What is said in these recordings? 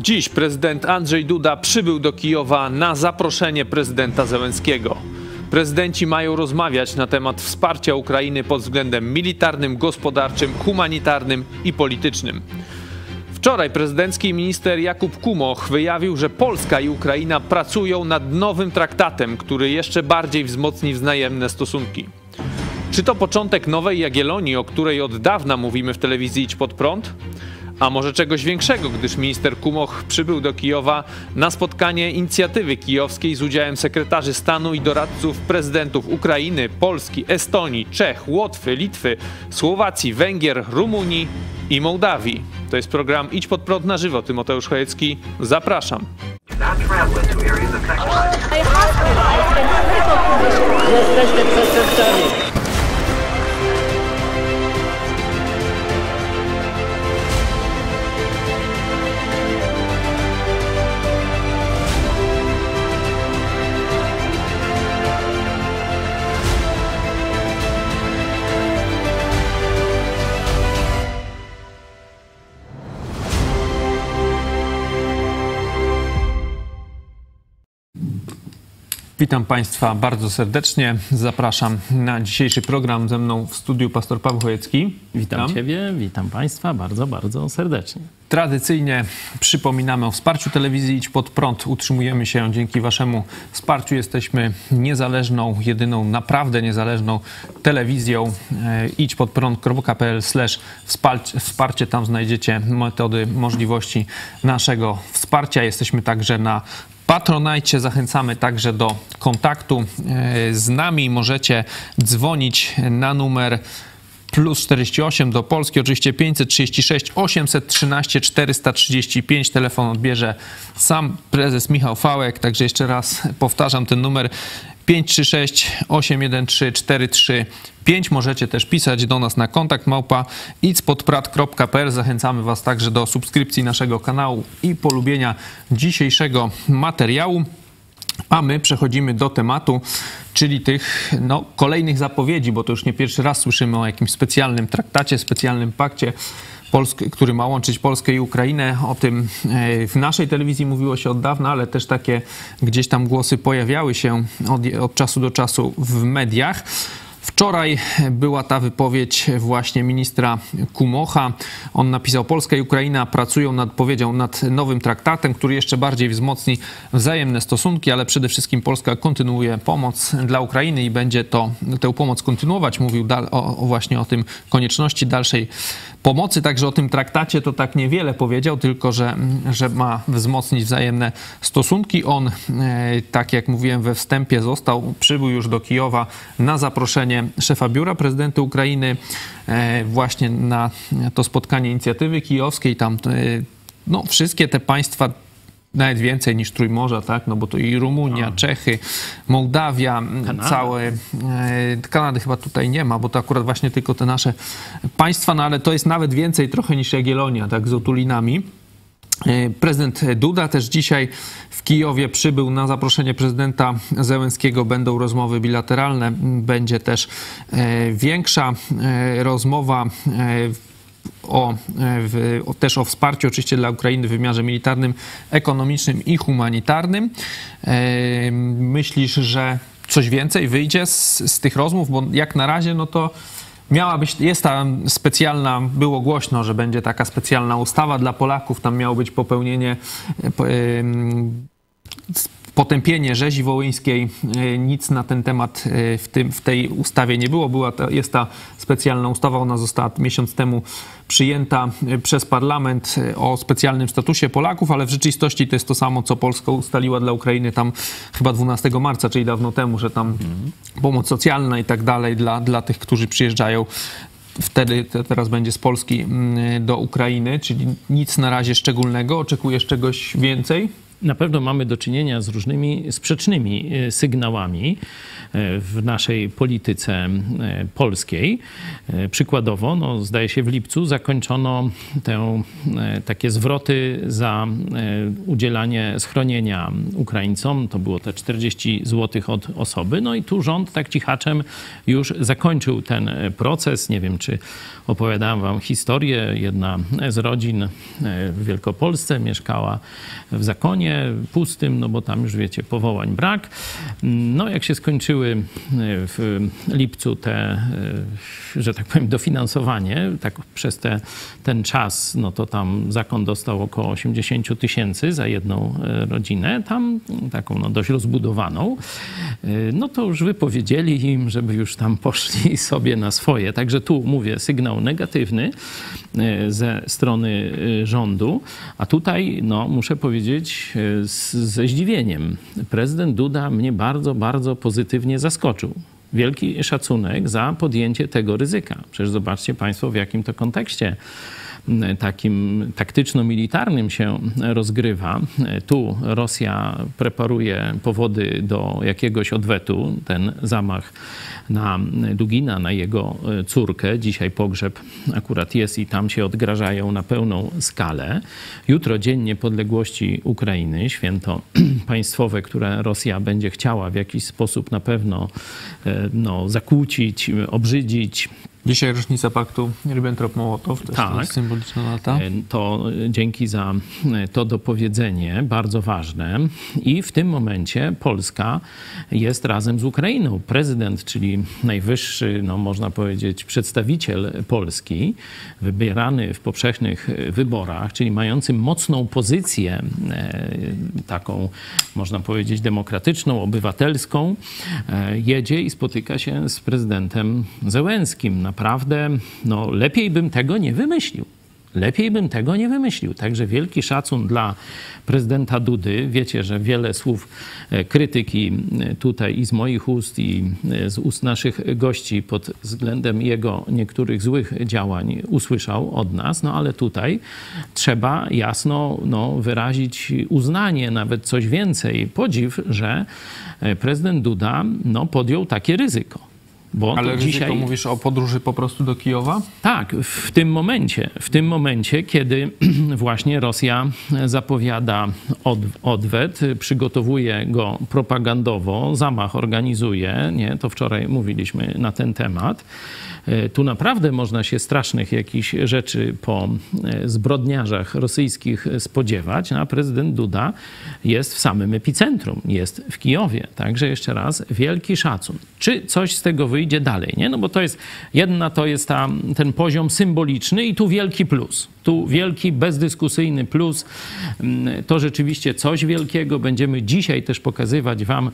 Dziś prezydent Andrzej Duda przybył do Kijowa na zaproszenie prezydenta Zełenskiego. Prezydenci mają rozmawiać na temat wsparcia Ukrainy pod względem militarnym, gospodarczym, humanitarnym i politycznym. Wczoraj prezydencki minister Jakub Kumoch wyjawił, że Polska i Ukraina pracują nad nowym traktatem, który jeszcze bardziej wzmocni wzajemne stosunki. Czy to początek nowej Jagiellonii, o której od dawna mówimy w telewizji Idź Pod Prąd? A może czegoś większego, gdyż minister Kumoch przybył do Kijowa na spotkanie inicjatywy kijowskiej z udziałem sekretarzy stanu i doradców prezydentów Ukrainy, Polski, Estonii, Czech, Łotwy, Litwy, Słowacji, Węgier, Rumunii i Mołdawii. To jest program Idź Pod Prąd na żywo. Tymoteusz Chojecki, zapraszam. Jesteśmy przestępcami. Witam Państwa bardzo serdecznie. Zapraszam na dzisiejszy program. Ze mną w studiu pastor Paweł Chojecki. Witam Ciebie, witam Państwa bardzo, bardzo serdecznie. Tradycyjnie przypominamy o wsparciu telewizji Idź Pod Prąd. Utrzymujemy się dzięki Waszemu wsparciu. Jesteśmy niezależną, jedyną, naprawdę niezależną telewizją. idźpodprąd.pl/wsparcie. Tam znajdziecie metody, możliwości naszego wsparcia. Jesteśmy także na Patronajcie, zachęcamy także do kontaktu z nami. Możecie dzwonić na numer +48 do Polski, oczywiście 536 813 435. Telefon odbierze sam prezes Michał Fałek, także jeszcze raz powtarzam ten numer 536 813 435. Możecie też pisać do nas na kontakt@idzpodprad.pl. Zachęcamy Was także do subskrypcji naszego kanału i polubienia dzisiejszego materiału. A my przechodzimy do tematu, czyli tych kolejnych zapowiedzi, bo to już nie pierwszy raz słyszymy o jakimś specjalnym traktacie, specjalnym pakcie, który ma łączyć Polskę i Ukrainę. O tym w naszej telewizji mówiło się od dawna, ale też takie gdzieś tam głosy pojawiały się od czasu do czasu w mediach. Wczoraj była ta wypowiedź właśnie ministra Kumocha. On napisał: Polska i Ukraina pracują nad nowym traktatem, który jeszcze bardziej wzmocni wzajemne stosunki, ale przede wszystkim Polska kontynuuje pomoc dla Ukrainy i będzie tę pomoc kontynuować. Mówił właśnie o tym konieczności dalszej pomocy. Także o tym traktacie to tak niewiele powiedział, tylko że ma wzmocnić wzajemne stosunki. On, tak jak mówiłem we wstępie, przybył już do Kijowa na zaproszenie szefa biura prezydenta Ukrainy, właśnie na to spotkanie inicjatywy kijowskiej. Tam wszystkie te państwa, nawet więcej niż Trójmorza, tak? No bo to i Rumunia, Czechy, Mołdawia, Kanady chyba tutaj nie ma, bo to akurat właśnie tylko te nasze państwa, no ale to jest nawet więcej trochę niż Jagiellonia, tak, z otulinami. Prezydent Duda też dzisiaj w Kijowie przybył na zaproszenie prezydenta Zełenskiego. Będą rozmowy bilateralne, będzie też większa rozmowa też o wsparciu oczywiście dla Ukrainy w wymiarze militarnym, ekonomicznym i humanitarnym. Myślisz, że coś więcej wyjdzie z tych rozmów? Bo jak na razie to było głośno, że będzie taka specjalna ustawa dla Polaków, tam miało być potępienie rzezi wołyńskiej, nic na ten temat w tej ustawie nie było. Jest ta specjalna ustawa, ona została miesiąc temu przyjęta przez parlament, o specjalnym statusie Polaków, ale w rzeczywistości to jest to samo, co Polska ustaliła dla Ukrainy tam chyba 12 marca, czyli dawno temu, że tam pomoc socjalna i tak dalej dla tych, którzy przyjeżdżają. Teraz będzie z Polski do Ukrainy, czyli nic na razie szczególnego. Oczekujesz czegoś więcej? na pewno mamy do czynienia z różnymi sprzecznymi sygnałami w naszej polityce polskiej. Przykładowo, no, zdaje się, w lipcu zakończono te takie zwroty za udzielanie schronienia Ukraińcom. To było te 40 zł od osoby. No i tu rząd tak cichaczem już zakończył ten proces. Nie wiem, czy opowiadałem wam historię. Jedna z rodzin w Wielkopolsce mieszkała w zakonie pustym, no bo tam już wiecie, powołań brak. No jak się skończyły w lipcu te, że tak powiem, dofinansowanie, tak przez ten czas, no to tam zakon dostał około 80 000 za jedną rodzinę, tam taką no dość rozbudowaną, no to już wypowiedzieli im, żeby już tam poszli sobie na swoje. Także tu mówię, sygnał negatywny ze strony rządu, a tutaj no muszę powiedzieć ze zdziwieniem. Prezydent Duda mnie bardzo, bardzo pozytywnie zaskoczył. Wielki szacunek za podjęcie tego ryzyka. Przecież zobaczcie państwo, w jakim to kontekście takim taktyczno-militarnym się rozgrywa. Tu Rosja preparuje powody do jakiegoś odwetu. Ten zamach na Dugina, na jego córkę. Dzisiaj pogrzeb akurat jest i tam się odgrażają na pełną skalę. Jutro Dzień Niepodległości Ukrainy, święto państwowe, które Rosja będzie chciała w jakiś sposób na pewno no, zakłócić, obrzydzić. Dzisiaj rocznica paktu Ribbentrop-Mołotow, też tak, jest symboliczna lata. To dzięki za to dopowiedzenie, bardzo ważne. I w tym momencie Polska jest razem z Ukrainą. Prezydent, czyli najwyższy, no można powiedzieć, przedstawiciel Polski, wybierany w powszechnych wyborach, czyli mający mocną pozycję, taką można powiedzieć demokratyczną, obywatelską, jedzie i spotyka się z prezydentem Zełenskim. Naprawdę, no lepiej bym tego nie wymyślił. Lepiej bym tego nie wymyślił. Także wielki szacun dla prezydenta Dudy. Wiecie, że wiele słów krytyki tutaj i z moich ust, i z ust naszych gości pod względem jego niektórych złych działań usłyszał od nas. No ale tutaj trzeba jasno no, wyrazić uznanie, nawet coś więcej, podziw, że prezydent Duda no, podjął takie ryzyko. Bo ale dzisiaj mówisz o podróży po prostu do Kijowa? Tak, w tym momencie, kiedy właśnie Rosja zapowiada odwet, przygotowuje go propagandowo, zamach organizuje, nie? To wczoraj mówiliśmy na ten temat. Tu naprawdę można się strasznych jakichś rzeczy po zbrodniarzach rosyjskich spodziewać, a prezydent Duda jest w samym epicentrum, jest w Kijowie. Także jeszcze raz wielki szacun. Czy coś z tego wyjdzie dalej? Nie? No bo to jest, jedna to jest ten poziom symboliczny i tu wielki plus. Tu wielki, bezdyskusyjny plus. To rzeczywiście coś wielkiego. Będziemy dzisiaj też pokazywać wam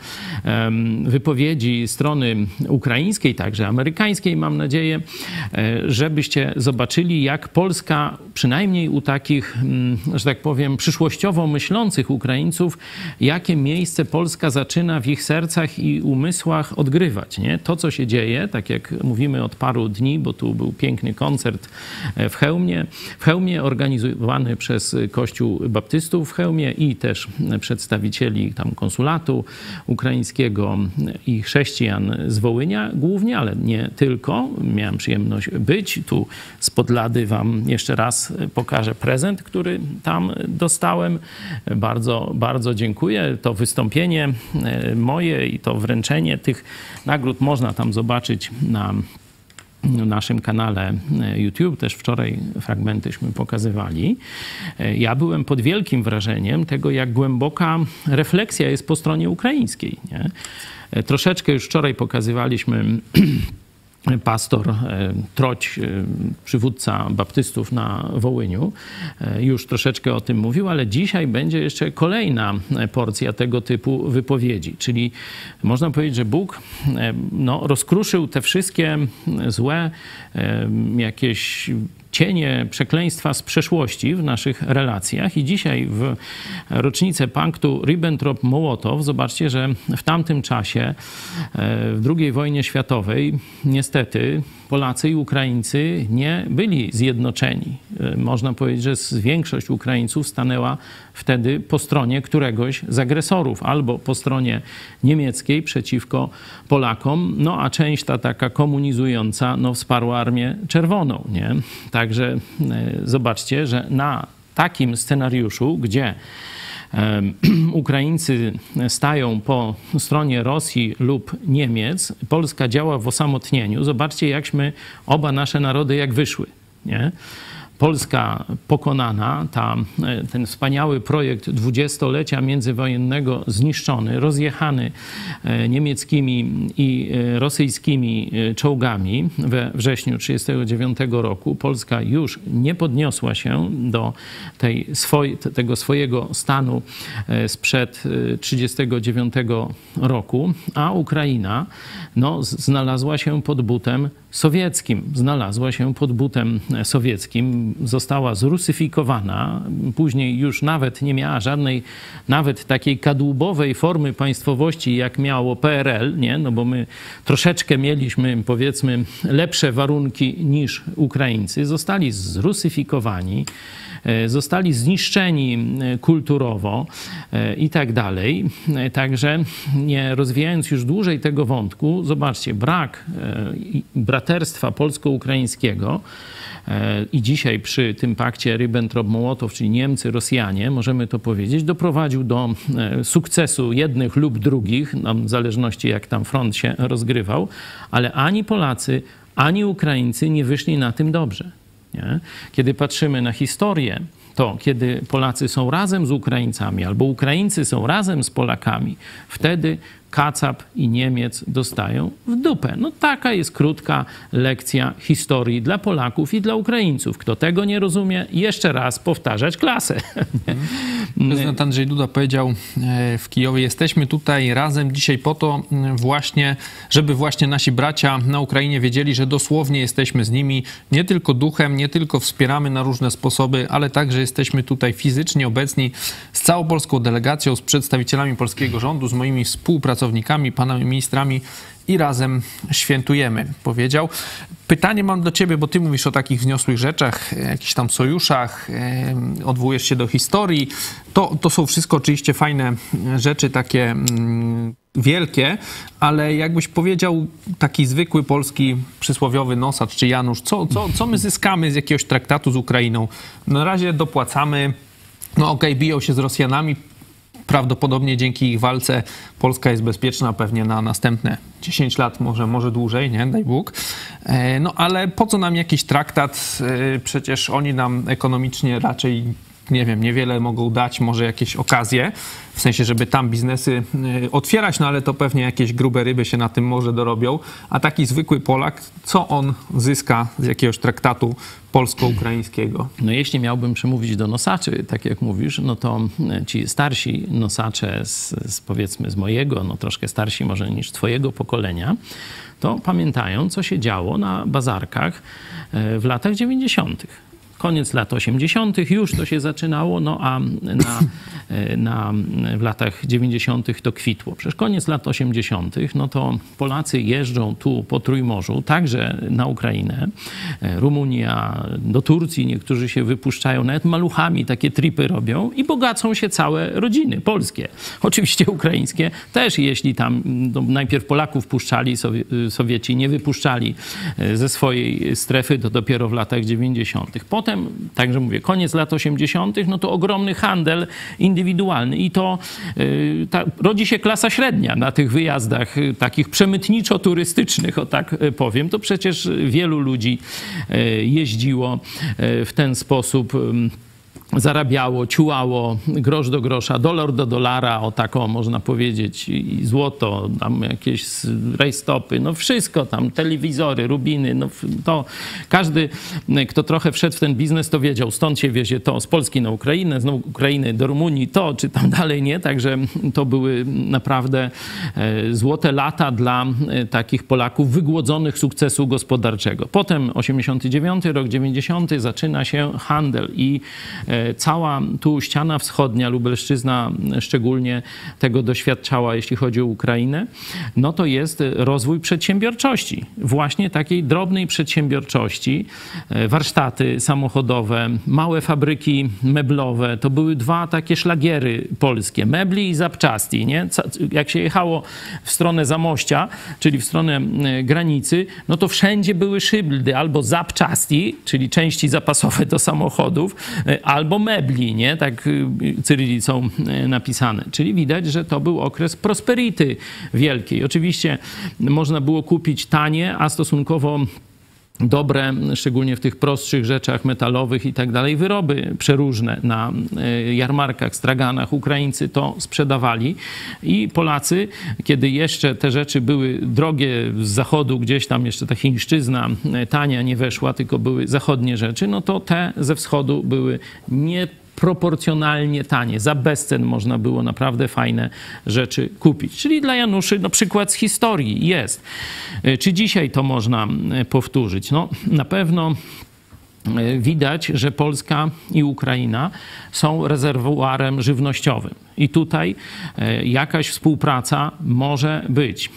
wypowiedzi strony ukraińskiej, także amerykańskiej, mam nadzieję, żebyście zobaczyli, jak Polska, przynajmniej u takich, że tak powiem, przyszłościowo myślących Ukraińców, jakie miejsce Polska zaczyna w ich sercach i umysłach odgrywać. Nie? To, co się dzieje, tak jak mówimy od paru dni, bo tu był piękny koncert w Chełmie organizowany przez Kościół Baptystów w Chełmie i też przedstawicieli tam konsulatu ukraińskiego i chrześcijan z Wołynia głównie, ale nie tylko. Miałem przyjemność być. Tu spod Lady wam jeszcze raz pokażę prezent, który tam dostałem. Bardzo, bardzo dziękuję. To wystąpienie moje i to wręczenie tych nagród można tam zobaczyć na naszym kanale YouTube. Też wczoraj fragmentyśmy pokazywali. Ja byłem pod wielkim wrażeniem tego, jak głęboka refleksja jest po stronie ukraińskiej. Nie? Troszeczkę już wczoraj pokazywaliśmy pastor Troć, przywódca baptystów na Wołyniu, już troszeczkę o tym mówił, ale dzisiaj będzie jeszcze kolejna porcja tego typu wypowiedzi. Czyli można powiedzieć, że Bóg no, rozkruszył te wszystkie złe jakieś cienie przekleństwa z przeszłości w naszych relacjach i dzisiaj w rocznicę paktu Ribbentrop-Mołotow zobaczcie, że w tamtym czasie, w II wojnie światowej, niestety Polacy i Ukraińcy nie byli zjednoczeni. można powiedzieć, że większość Ukraińców stanęła wtedy po stronie któregoś z agresorów, albo po stronie niemieckiej przeciwko Polakom, no a część ta taka komunizująca, no wsparła Armię Czerwoną, nie? Także zobaczcie, że na takim scenariuszu, gdzie Ukraińcy stają po stronie Rosji lub Niemiec, Polska działa w osamotnieniu. Zobaczcie, jakśmy oba nasze narody jak wyszły, nie? Polska pokonana, ten wspaniały projekt 20-lecia międzywojennego zniszczony, rozjechany niemieckimi i rosyjskimi czołgami we wrześniu 1939 roku. Polska już nie podniosła się do tego swojego stanu sprzed 1939 roku, a Ukraina no, znalazła się pod butem sowieckim. Została zrusyfikowana, później już nawet nie miała żadnej, nawet takiej kadłubowej formy państwowości, jak miało PRL, nie? No bo my troszeczkę mieliśmy, powiedzmy, lepsze warunki niż Ukraińcy. Zostali zrusyfikowani, zostali zniszczeni kulturowo i tak dalej. Także nie rozwijając już dłużej tego wątku, zobaczcie, brak braterstwa polsko-ukraińskiego i dzisiaj przy tym pakcie Ribbentrop-Mołotow, czyli Niemcy, Rosjanie, możemy to powiedzieć, doprowadził do sukcesu jednych lub drugich, w zależności jak tam front się rozgrywał, ale ani Polacy, ani Ukraińcy nie wyszli na tym dobrze, nie? Kiedy patrzymy na historię, to kiedy Polacy są razem z Ukraińcami albo Ukraińcy są razem z Polakami, wtedy Kacap i Niemiec dostają w dupę. No taka jest krótka lekcja historii dla Polaków i dla Ukraińców. Kto tego nie rozumie, jeszcze raz powtarzać klasę. Prezydent Andrzej Duda powiedział w Kijowie: jesteśmy tutaj razem dzisiaj po to właśnie, żeby właśnie nasi bracia na Ukrainie wiedzieli, że dosłownie jesteśmy z nimi nie tylko duchem, nie tylko wspieramy na różne sposoby, ale także jesteśmy tutaj fizycznie obecni z całą polską delegacją, z przedstawicielami polskiego rządu, z moimi współpracownikami, panami ministrami i razem świętujemy, powiedział. Pytanie mam do ciebie, bo ty mówisz o takich wzniosłych rzeczach, jakichś tam sojuszach, odwołujesz się do historii. To są wszystko oczywiście fajne rzeczy, takie wielkie, ale jakbyś powiedział taki zwykły polski przysłowiowy nosacz czy Janusz, co my zyskamy z jakiegoś traktatu z Ukrainą? Na razie dopłacamy, no okej, biją się z Rosjanami, prawdopodobnie dzięki ich walce Polska jest bezpieczna pewnie na następne 10 lat, może dłużej, nie? Daj Bóg. No ale po co nam jakiś traktat? Przecież oni nam ekonomicznie raczej, nie wiem, niewiele mogą dać, może jakieś okazje, w sensie, żeby tam biznesy otwierać, no ale to pewnie jakieś grube ryby się na tym morze dorobią. A taki zwykły Polak, co on zyska z jakiegoś traktatu polsko-ukraińskiego? No jeśli miałbym przemówić do nosaczy, tak jak mówisz, no to ci starsi nosacze powiedzmy z mojego, no troszkę starsi może niż twojego pokolenia, to pamiętają, co się działo na bazarkach w latach 90. Koniec lat 80. już to się zaczynało, no a w latach 90. to kwitło. Przecież koniec lat 80. no to Polacy jeżdżą tu po Trójmorzu, także na Ukrainę, Rumunia, do Turcji niektórzy się wypuszczają, nawet maluchami takie tripy robią i bogacą się całe rodziny polskie. Oczywiście ukraińskie też, jeśli tam no, najpierw Polaków puszczali, Sowieci nie wypuszczali ze swojej strefy, to dopiero w latach 90. Potem także mówię, koniec lat 80., no to ogromny handel indywidualny i to rodzi się klasa średnia na tych wyjazdach takich przemytniczo-turystycznych, o tak powiem. To przecież wielu ludzi jeździło w ten sposób, zarabiało, ciułało grosz do grosza, dolar do dolara, o taką można powiedzieć, i złoto, tam jakieś rajstopy, no wszystko tam, telewizory, rubiny, no to każdy, kto trochę wszedł w ten biznes, to wiedział, stąd się wiezie to, z Polski na Ukrainę, z Ukrainy do Rumunii to, czy tam dalej, nie? Także to były naprawdę złote lata dla takich Polaków wygłodzonych sukcesu gospodarczego. Potem 89 rok, 90 zaczyna się handel i Cała tu ściana wschodnia, Lubelszczyzna szczególnie tego doświadczała, jeśli chodzi o Ukrainę, no to jest rozwój przedsiębiorczości, właśnie takiej drobnej przedsiębiorczości, warsztaty samochodowe, małe fabryki meblowe, to były dwa takie szlagiery polskie, mebli i zapczasti, nie? Jak się jechało w stronę Zamościa, czyli w stronę granicy, no to wszędzie były szyldy albo zapczasti, czyli części zapasowe do samochodów, albo mebli, nie? Tak cyrylicą napisane. Czyli widać, że to był okres prosperity wielkiej. Oczywiście można było kupić tanie, a stosunkowo dobre, szczególnie w tych prostszych rzeczach metalowych i tak dalej, wyroby przeróżne na jarmarkach, straganach. Ukraińcy to sprzedawali i Polacy, kiedy jeszcze te rzeczy były drogie z zachodu, gdzieś tam jeszcze ta chińszczyzna tania nie weszła, tylko były zachodnie rzeczy, no to te ze wschodu były nieproporcjonalnie tanie. Za bezcen można było naprawdę fajne rzeczy kupić. Czyli dla Januszy no, przykład z historii jest. Czy dzisiaj to można powtórzyć? No, na pewno widać, że Polska i Ukraina są rezerwuarem żywnościowym. I tutaj jakaś współpraca może być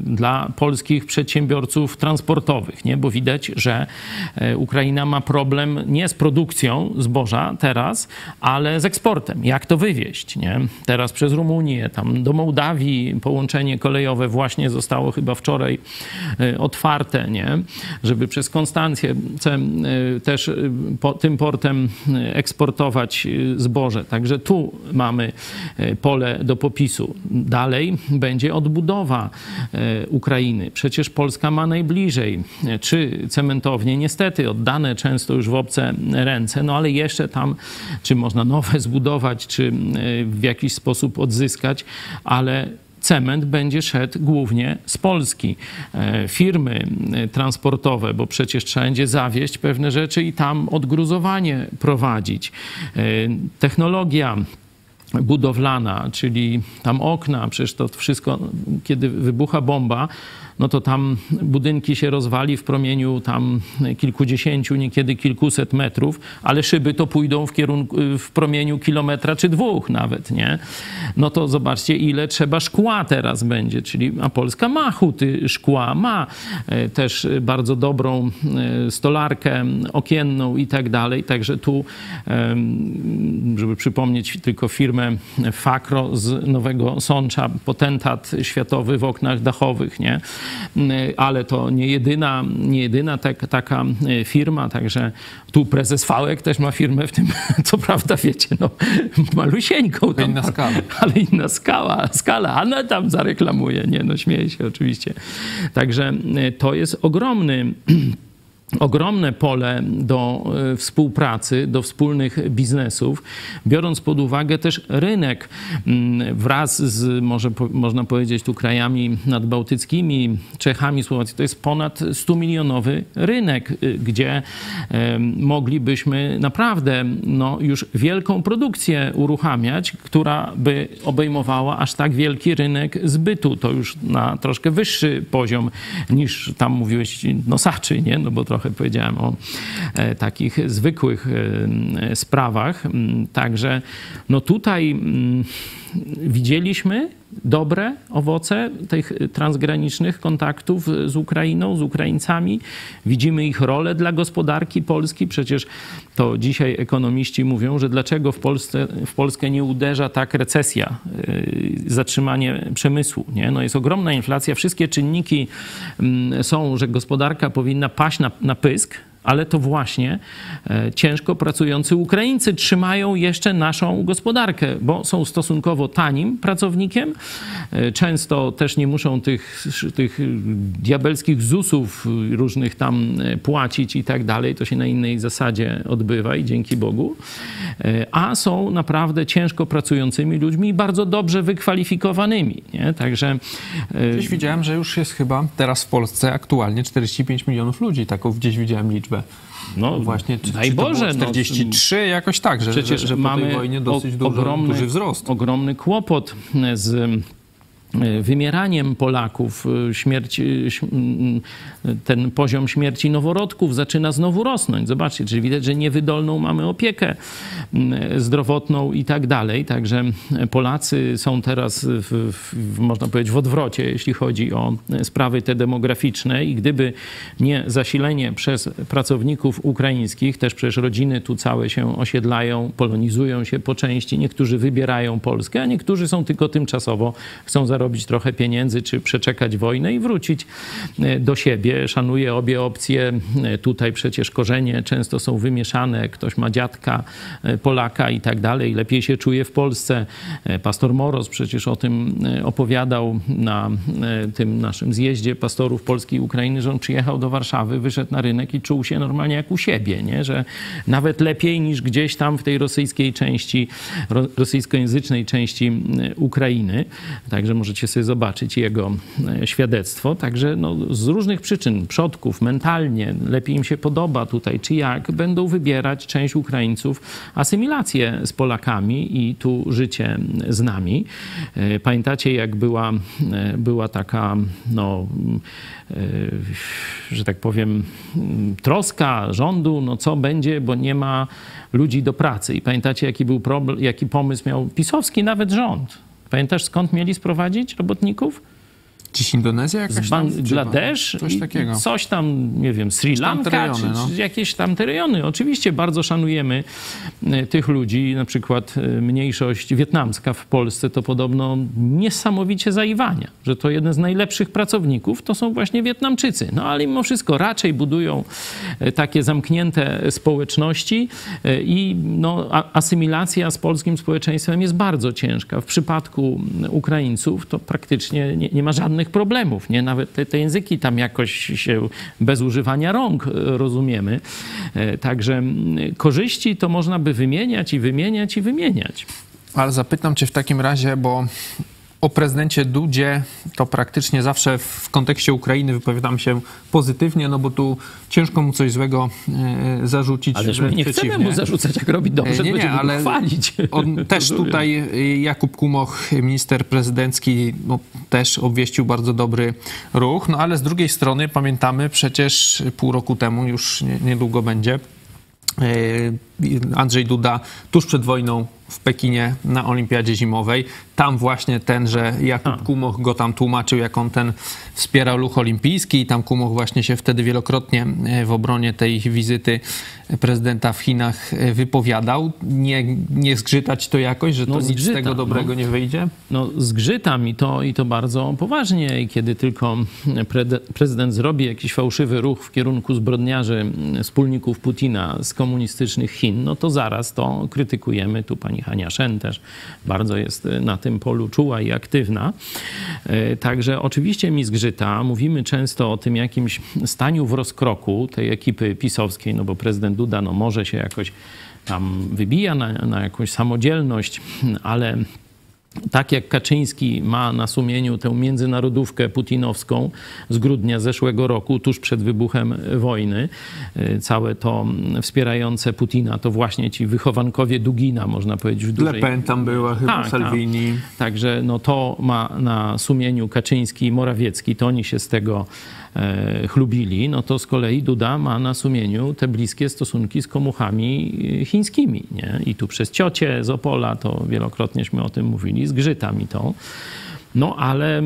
dla polskich przedsiębiorców transportowych, nie? Bo widać, że Ukraina ma problem nie z produkcją zboża teraz, ale z eksportem. Jak to wywieźć, nie? Teraz przez Rumunię, tam do Mołdawii połączenie kolejowe właśnie zostało chyba wczoraj otwarte, nie? Żeby przez Konstancję też tym portem eksportować zboże. Także tu mamy pole do popisu. Dalej będzie odbudowa Ukrainy. Przecież Polska ma najbliżej. Czy cementownie, niestety oddane często już w obce ręce, no ale jeszcze tam, czy można nowe zbudować, czy w jakiś sposób odzyskać, ale cement będzie szedł głównie z Polski. Firmy transportowe, bo przecież trzeba będzie zawieźć pewne rzeczy i tam odgruzowanie prowadzić. Technologia budowlana, czyli tam okna, przecież to wszystko, kiedy wybucha bomba, no to tam budynki się rozwali w promieniu tam kilkudziesięciu, niekiedy kilkuset metrów, ale szyby to pójdą w promieniu kilometra czy dwóch nawet, nie? No to zobaczcie, ile trzeba szkła teraz będzie, czyli a Polska ma huty szkła, ma też bardzo dobrą stolarkę okienną i tak dalej, także tu, żeby przypomnieć tylko firmę Fakro z Nowego Sącza, potentat światowy w oknach dachowych, nie? Ale to nie jedyna taka firma, także tu prezes Fałek też ma firmę w tym, co prawda wiecie, no malusieńką. Tam, ale inna skala, ale tam zareklamuje, nie, no śmieje się oczywiście. Także to jest ogromne pole do współpracy, do wspólnych biznesów, biorąc pod uwagę też rynek wraz z, można powiedzieć, tu krajami nadbałtyckimi, Czechami, Słowacją. To jest ponad 100-milionowy rynek, gdzie moglibyśmy naprawdę no, już wielką produkcję uruchamiać, która by obejmowała aż tak wielki rynek zbytu. To już na troszkę wyższy poziom niż tam mówiłeś nosaczy, nie? No bo trochę powiedziałem o takich zwykłych sprawach. Także no tutaj widzieliśmy dobre owoce tych transgranicznych kontaktów z Ukrainą, z Ukraińcami. Widzimy ich rolę dla gospodarki Polski. Przecież to dzisiaj ekonomiści mówią, że dlaczego w Polskę nie uderza tak recesja, zatrzymanie przemysłu, nie? No jest ogromna inflacja, wszystkie czynniki są, że gospodarka powinna paść na pysk, ale to właśnie ciężko pracujący Ukraińcy trzymają jeszcze naszą gospodarkę, bo są stosunkowo tanim pracownikiem. Często też nie muszą tych diabelskich ZUS-ów różnych tam płacić i tak dalej. To się na innej zasadzie odbywa i dzięki Bogu. A są naprawdę ciężko pracującymi ludźmi i bardzo dobrze wykwalifikowanymi. Nie? Także gdzieś widziałem, że już jest chyba teraz w Polsce aktualnie 45 milionów ludzi. Taką gdzieś widziałem liczbę. No właśnie, daj Boże, 43, no, jakoś tak, że przecież że po mamy tej wojnie dosyć duży wzrost. Ogromny kłopot z wymieraniem Polaków, ten poziom śmierci noworodków zaczyna znowu rosnąć. Zobaczcie, czyli widać, że niewydolną mamy opiekę zdrowotną i tak dalej. Także Polacy są teraz, można powiedzieć, w odwrocie, jeśli chodzi o sprawy te demograficzne i gdyby nie zasilenie przez pracowników ukraińskich, też przecież rodziny tu całe się osiedlają, polonizują się po części, niektórzy wybierają Polskę, a niektórzy są tylko tymczasowo, chcą zarobić trochę pieniędzy, czy przeczekać wojnę i wrócić do siebie. Szanuję obie opcje. Tutaj przecież korzenie często są wymieszane. Ktoś ma dziadka Polaka i tak dalej. Lepiej się czuje w Polsce. Pastor Moros przecież o tym opowiadał na tym naszym zjeździe pastorów Polski i Ukrainy, że on przyjechał do Warszawy, wyszedł na rynek i czuł się normalnie jak u siebie, nie? Że nawet lepiej niż gdzieś tam w tej rosyjskiej części, rosyjskojęzycznej części Ukrainy. Także może sobie zobaczyć jego świadectwo. Także no, z różnych przyczyn, przodków, mentalnie, lepiej im się podoba tutaj, czy jak, będą wybierać część Ukraińców asymilację z Polakami i tu życie z nami. Pamiętacie, jak była taka, no, że tak powiem, troska rządu, no co będzie, bo nie ma ludzi do pracy. I pamiętacie, jaki był problem, jaki pomysł miał pisowski nawet rząd. Pamiętasz, skąd mieli sprowadzić robotników? Gdzieś Indonezja jakaś tam? Bangladesz, coś takiego. Coś tam, nie wiem, Sri Lanka, czy jakieś tamte rejony. Oczywiście bardzo szanujemy tych ludzi, na przykład mniejszość wietnamska w Polsce to podobno niesamowicie zaiwania, że to jeden z najlepszych pracowników to są właśnie Wietnamczycy. No ale mimo wszystko raczej budują takie zamknięte społeczności i no, asymilacja z polskim społeczeństwem jest bardzo ciężka. W przypadku Ukraińców to praktycznie nie ma żadnych problemów, nie? Nawet te języki tam jakoś się bez używania rąk rozumiemy. Także korzyści to można by wymieniać i wymieniać i wymieniać. Ale zapytam cię w takim razie, bo o prezydencie Dudzie to praktycznie zawsze w kontekście Ukrainy wypowiadam się pozytywnie, no bo tu ciężko mu coś złego zarzucić. Ale my nie chcemy mu zarzucać, jak robi dobrze, nie, ale chwalić. On też tutaj, Jakub Kumoch, minister prezydencki, no, też obwieścił bardzo dobry ruch, no ale z drugiej strony pamiętamy przecież pół roku temu, już niedługo będzie, Andrzej Duda tuż przed wojną w Pekinie na Olimpiadzie Zimowej. Tam właśnie tenże Jakub Kumoch go tam tłumaczył, jak on ten wspierał ruch olimpijski i tam Kumoch właśnie się wtedy wielokrotnie w obronie tej wizyty prezydenta w Chinach wypowiadał. Nie zgrzytać to jakoś, że to nic z tego dobrego nie wyjdzie? No zgrzyta mi to i to bardzo poważnie. I kiedy tylko prezydent zrobi jakiś fałszywy ruch w kierunku zbrodniarzy, wspólników Putina z komunistycznych Chin, no to zaraz to krytykujemy. Tu pani Hania Shen też bardzo jest na tym polu czuła i aktywna. Także oczywiście mi zgrzyta. Mówimy często o tym jakimś staniu w rozkroku tej ekipy pisowskiej, no bo prezydent Duda no może się jakoś tam wybija na jakąś samodzielność, ale tak jak Kaczyński ma na sumieniu tę międzynarodówkę putinowską z grudnia zeszłego roku, tuż przed wybuchem wojny, całe to wspierające Putina, to właśnie ci wychowankowie Dugina, można powiedzieć. Le Pen tam była, chyba Salvini. Także no to ma na sumieniu Kaczyński i Morawiecki, to oni się z tego chlubili, no to z kolei Duda ma na sumieniu te bliskie stosunki z komuchami chińskimi, nie? I tu przez ciocię z Opola, to wielokrotnieśmy o tym mówili, zgrzyta mi to. No ale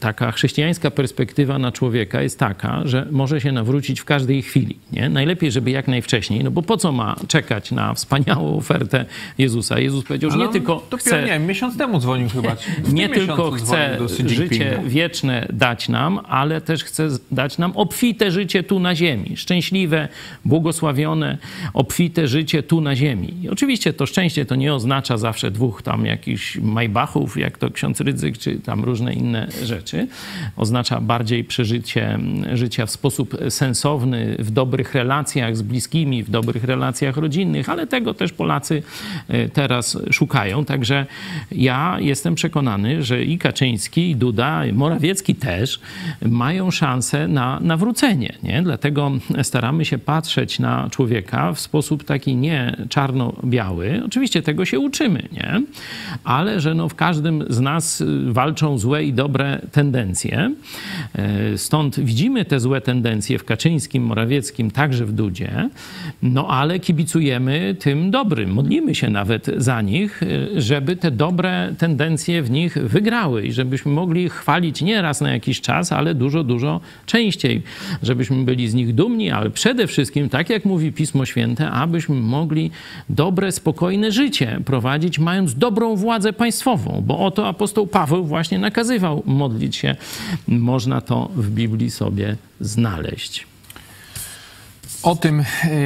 taka chrześcijańska perspektywa na człowieka jest taka, że może się nawrócić w każdej chwili, nie? Najlepiej, żeby jak najwcześniej, no bo po co ma czekać na wspaniałą ofertę Jezusa? Jezus powiedział, że nie tylko chce... Nie, miesiąc temu dzwonił chyba. Nie tylko chce życie wieczne dać nam, ale też chce dać nam obfite życie tu na ziemi. Szczęśliwe, błogosławione, obfite życie tu na ziemi. I oczywiście to szczęście to nie oznacza zawsze dwóch tam jakichś Maybachów, jak to ksiądz Rydzyk, czy tam różne inne rzeczy. Oznacza bardziej przeżycie życia w sposób sensowny, w dobrych relacjach z bliskimi, w dobrych relacjach rodzinnych, ale tego też Polacy teraz szukają. Także ja jestem przekonany, że i Kaczyński, i Duda, i Morawiecki też mają szansę na nawrócenie, nie? Dlatego staramy się patrzeć na człowieka w sposób taki nie czarno-biały. Oczywiście tego się uczymy, nie? Ale że no w każdym z nas walczą złe i dobre tendencje. Stąd widzimy te złe tendencje w Kaczyńskim, Morawieckim, także w Dudzie, no ale kibicujemy tym dobrym. Modlimy się nawet za nich, żeby te dobre tendencje w nich wygrały i żebyśmy mogli chwalić nie raz na jakiś czas, ale dużo, dużo częściej. Żebyśmy byli z nich dumni, ale przede wszystkim, tak jak mówi Pismo Święte, abyśmy mogli dobre, spokojne życie prowadzić, mając dobrą władzę państwową, bo o to apostoł Paweł właśnie nakazywał modlić się. Można to w Biblii sobie znaleźć.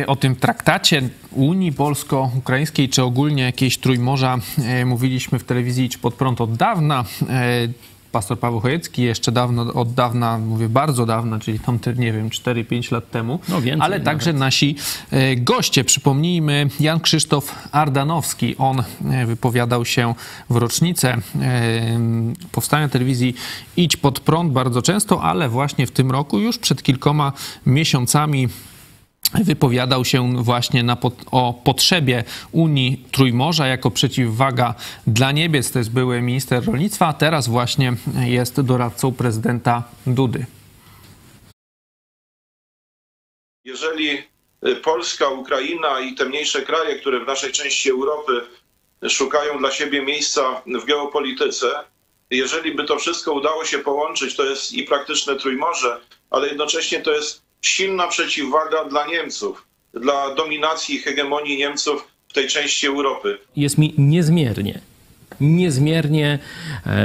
O tym traktacie Unii Polsko-Ukraińskiej, czy ogólnie jakiejś Trójmorza mówiliśmy w telewizji Idź Pod Prąd od dawna. Pastor Paweł Chojecki jeszcze dawno, od dawna, mówię bardzo dawno, czyli tam, nie wiem, 4-5 lat temu, no więcej, ale także nawet nasi goście. Przypomnijmy, Jan Krzysztof Ardanowski, on wypowiadał się w rocznicę powstania telewizji Idź Pod Prąd bardzo często, ale właśnie w tym roku, już przed kilkoma miesiącami, wypowiadał się właśnie o potrzebie Unii Trójmorza jako przeciwwaga dla niebiec. To jest były minister rolnictwa, a teraz właśnie jest doradcą prezydenta Dudy. Jeżeli Polska, Ukraina i te mniejsze kraje, które w naszej części Europy szukają dla siebie miejsca w geopolityce, jeżeli by to wszystko udało się połączyć, to jest i praktyczne Trójmorze, ale jednocześnie to jest silna przeciwwaga dla Niemców, dla dominacji i hegemonii Niemców w tej części Europy. Jest mi niezmiernie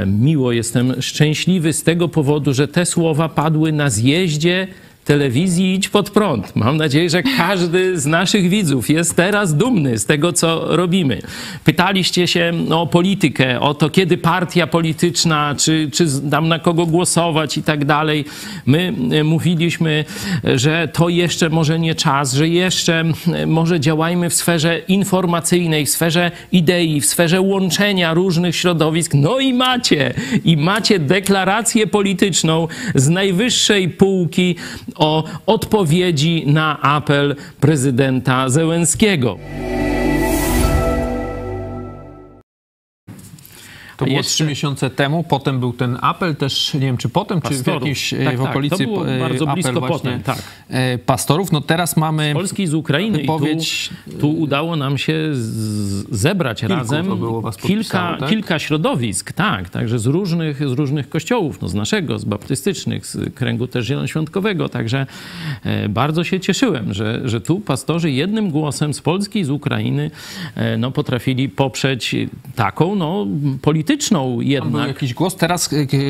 miło, jestem szczęśliwy z tego powodu, że te słowa padły na zjeździe telewizji Idź Pod Prąd. Mam nadzieję, że każdy z naszych widzów jest teraz dumny z tego, co robimy. Pytaliście się o politykę, o to, kiedy partia polityczna, czy tam na kogo głosować i tak dalej. My mówiliśmy, że to jeszcze może nie czas, że jeszcze może działajmy w sferze informacyjnej, w sferze idei, w sferze łączenia różnych środowisk. No i macie deklarację polityczną z najwyższej półki o odpowiedzi na apel prezydenta Zełenskiego. To było 3 miesiące temu, potem był ten apel też, nie wiem czy potem, pastorów, czy w jakiejś w okolicy, to bardzo blisko potem, tak. Pastorów. No teraz mamy z Polski, z Ukrainy wypowiedź. I tu udało nam się zebrać razem kilka środowisk, tak, także z różnych kościołów, no z naszego, z baptystycznych, z kręgu też zielonoświątkowego, także bardzo się cieszyłem, że tu pastorzy jednym głosem z Polski, z Ukrainy no, potrafili poprzeć taką, no, politykę. Jednak. Był jakiś głos. Teraz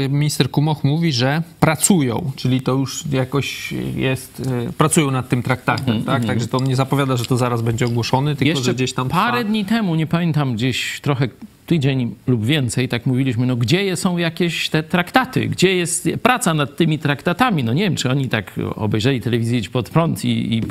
minister Kumoch mówi, że pracują, czyli to już jakoś jest, pracują nad tym traktatem, tak? Także to on nie zapowiada, że to zaraz będzie ogłoszony, tylko jeszcze że gdzieś tam parę dni temu, nie pamiętam, gdzieś trochę tydzień lub więcej, tak mówiliśmy, no gdzie są jakieś te traktaty, gdzie jest praca nad tymi traktatami, no nie wiem, czy oni tak obejrzeli telewizję Idź Pod Prąd i